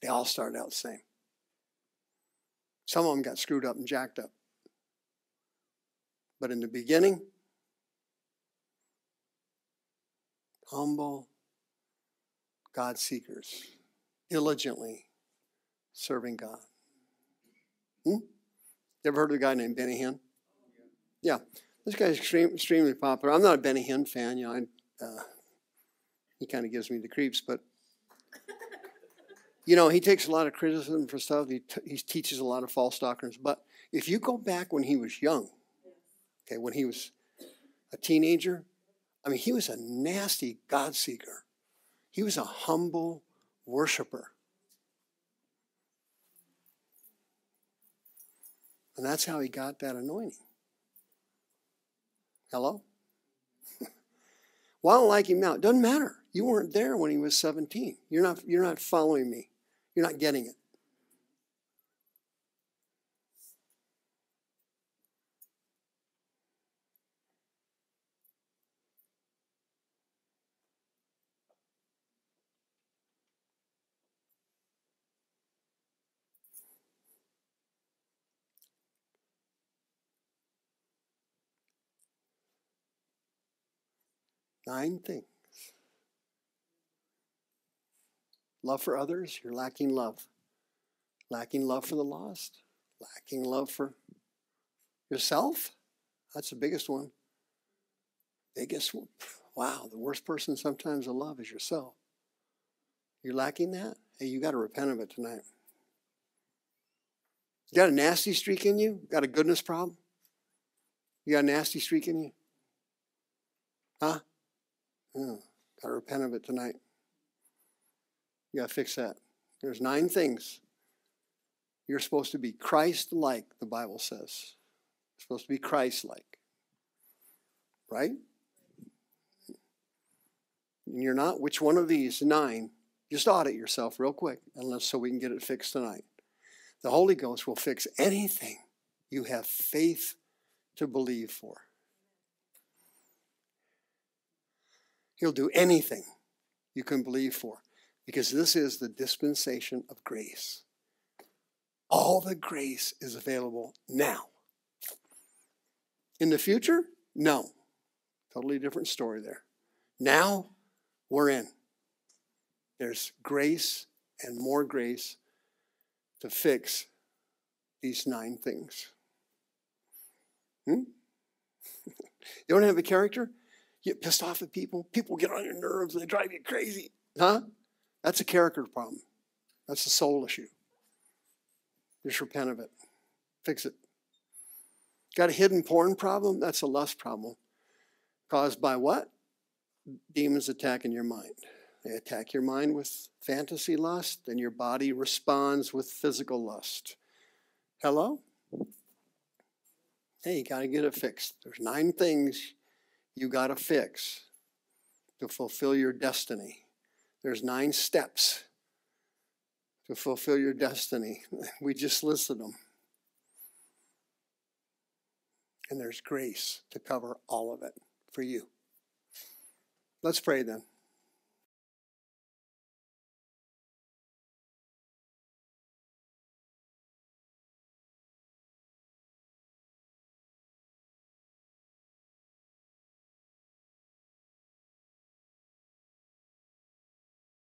They all started out the same. Some of them got screwed up and jacked up. But in the beginning, humble, God seekers, diligently serving God. Hmm? You ever heard of a guy named Benny Hinn? Yeah. This guy's extreme, extremely popular. I'm not a Benny Hinn fan. You know, I, uh, he kind of gives me the creeps, but you know, he takes a lot of criticism for stuff. He, t he teaches a lot of false doctrines. But if you go back when he was young, okay, when he was a teenager, I mean, he was a nasty God seeker. He was a humble worshiper. And that's how he got that anointing. Hello? Well, I don't like him now. It doesn't matter. You weren't there when he was seventeen. You're not, you're not following me. You're not getting it. Nine things. Love for others, you're lacking love. Lacking love for the lost. Lacking love for yourself. That's the biggest one. Biggest one. Wow, the worst person sometimes to love is yourself. You're lacking that? Hey, you got to repent of it tonight. You got a nasty streak in you? Got a goodness problem? You got a nasty streak in you? Huh? Yeah, got to repent of it tonight. You got to fix that. There's nine things. You're supposed to be Christ-like, the Bible says. You're supposed to be Christ-like. Right? And you're not. Which one of these nine? Just audit yourself real quick, unless so we can get it fixed tonight. The Holy Ghost will fix anything you have faith to believe for. He'll do anything you can believe for, because this is the dispensation of grace. All the grace is available now. In the future, no. Totally different story there. Now, we're in. There's grace and more grace to fix these nine things. Hmm? You don't have a character? You get pissed off at people. People get on your nerves. They drive you crazy. Huh? That's a character problem. That's a soul issue. Just repent of it. Fix it. Got a hidden porn problem? That's a lust problem. Caused by what? Demons attacking your mind. They attack your mind with fantasy lust, and your body responds with physical lust. Hello? Hey, you got to get it fixed. There's nine things you got to fix to fulfill your destiny. There's nine steps to fulfill your destiny. We just listed them. And there's grace to cover all of it for you. Let's pray then.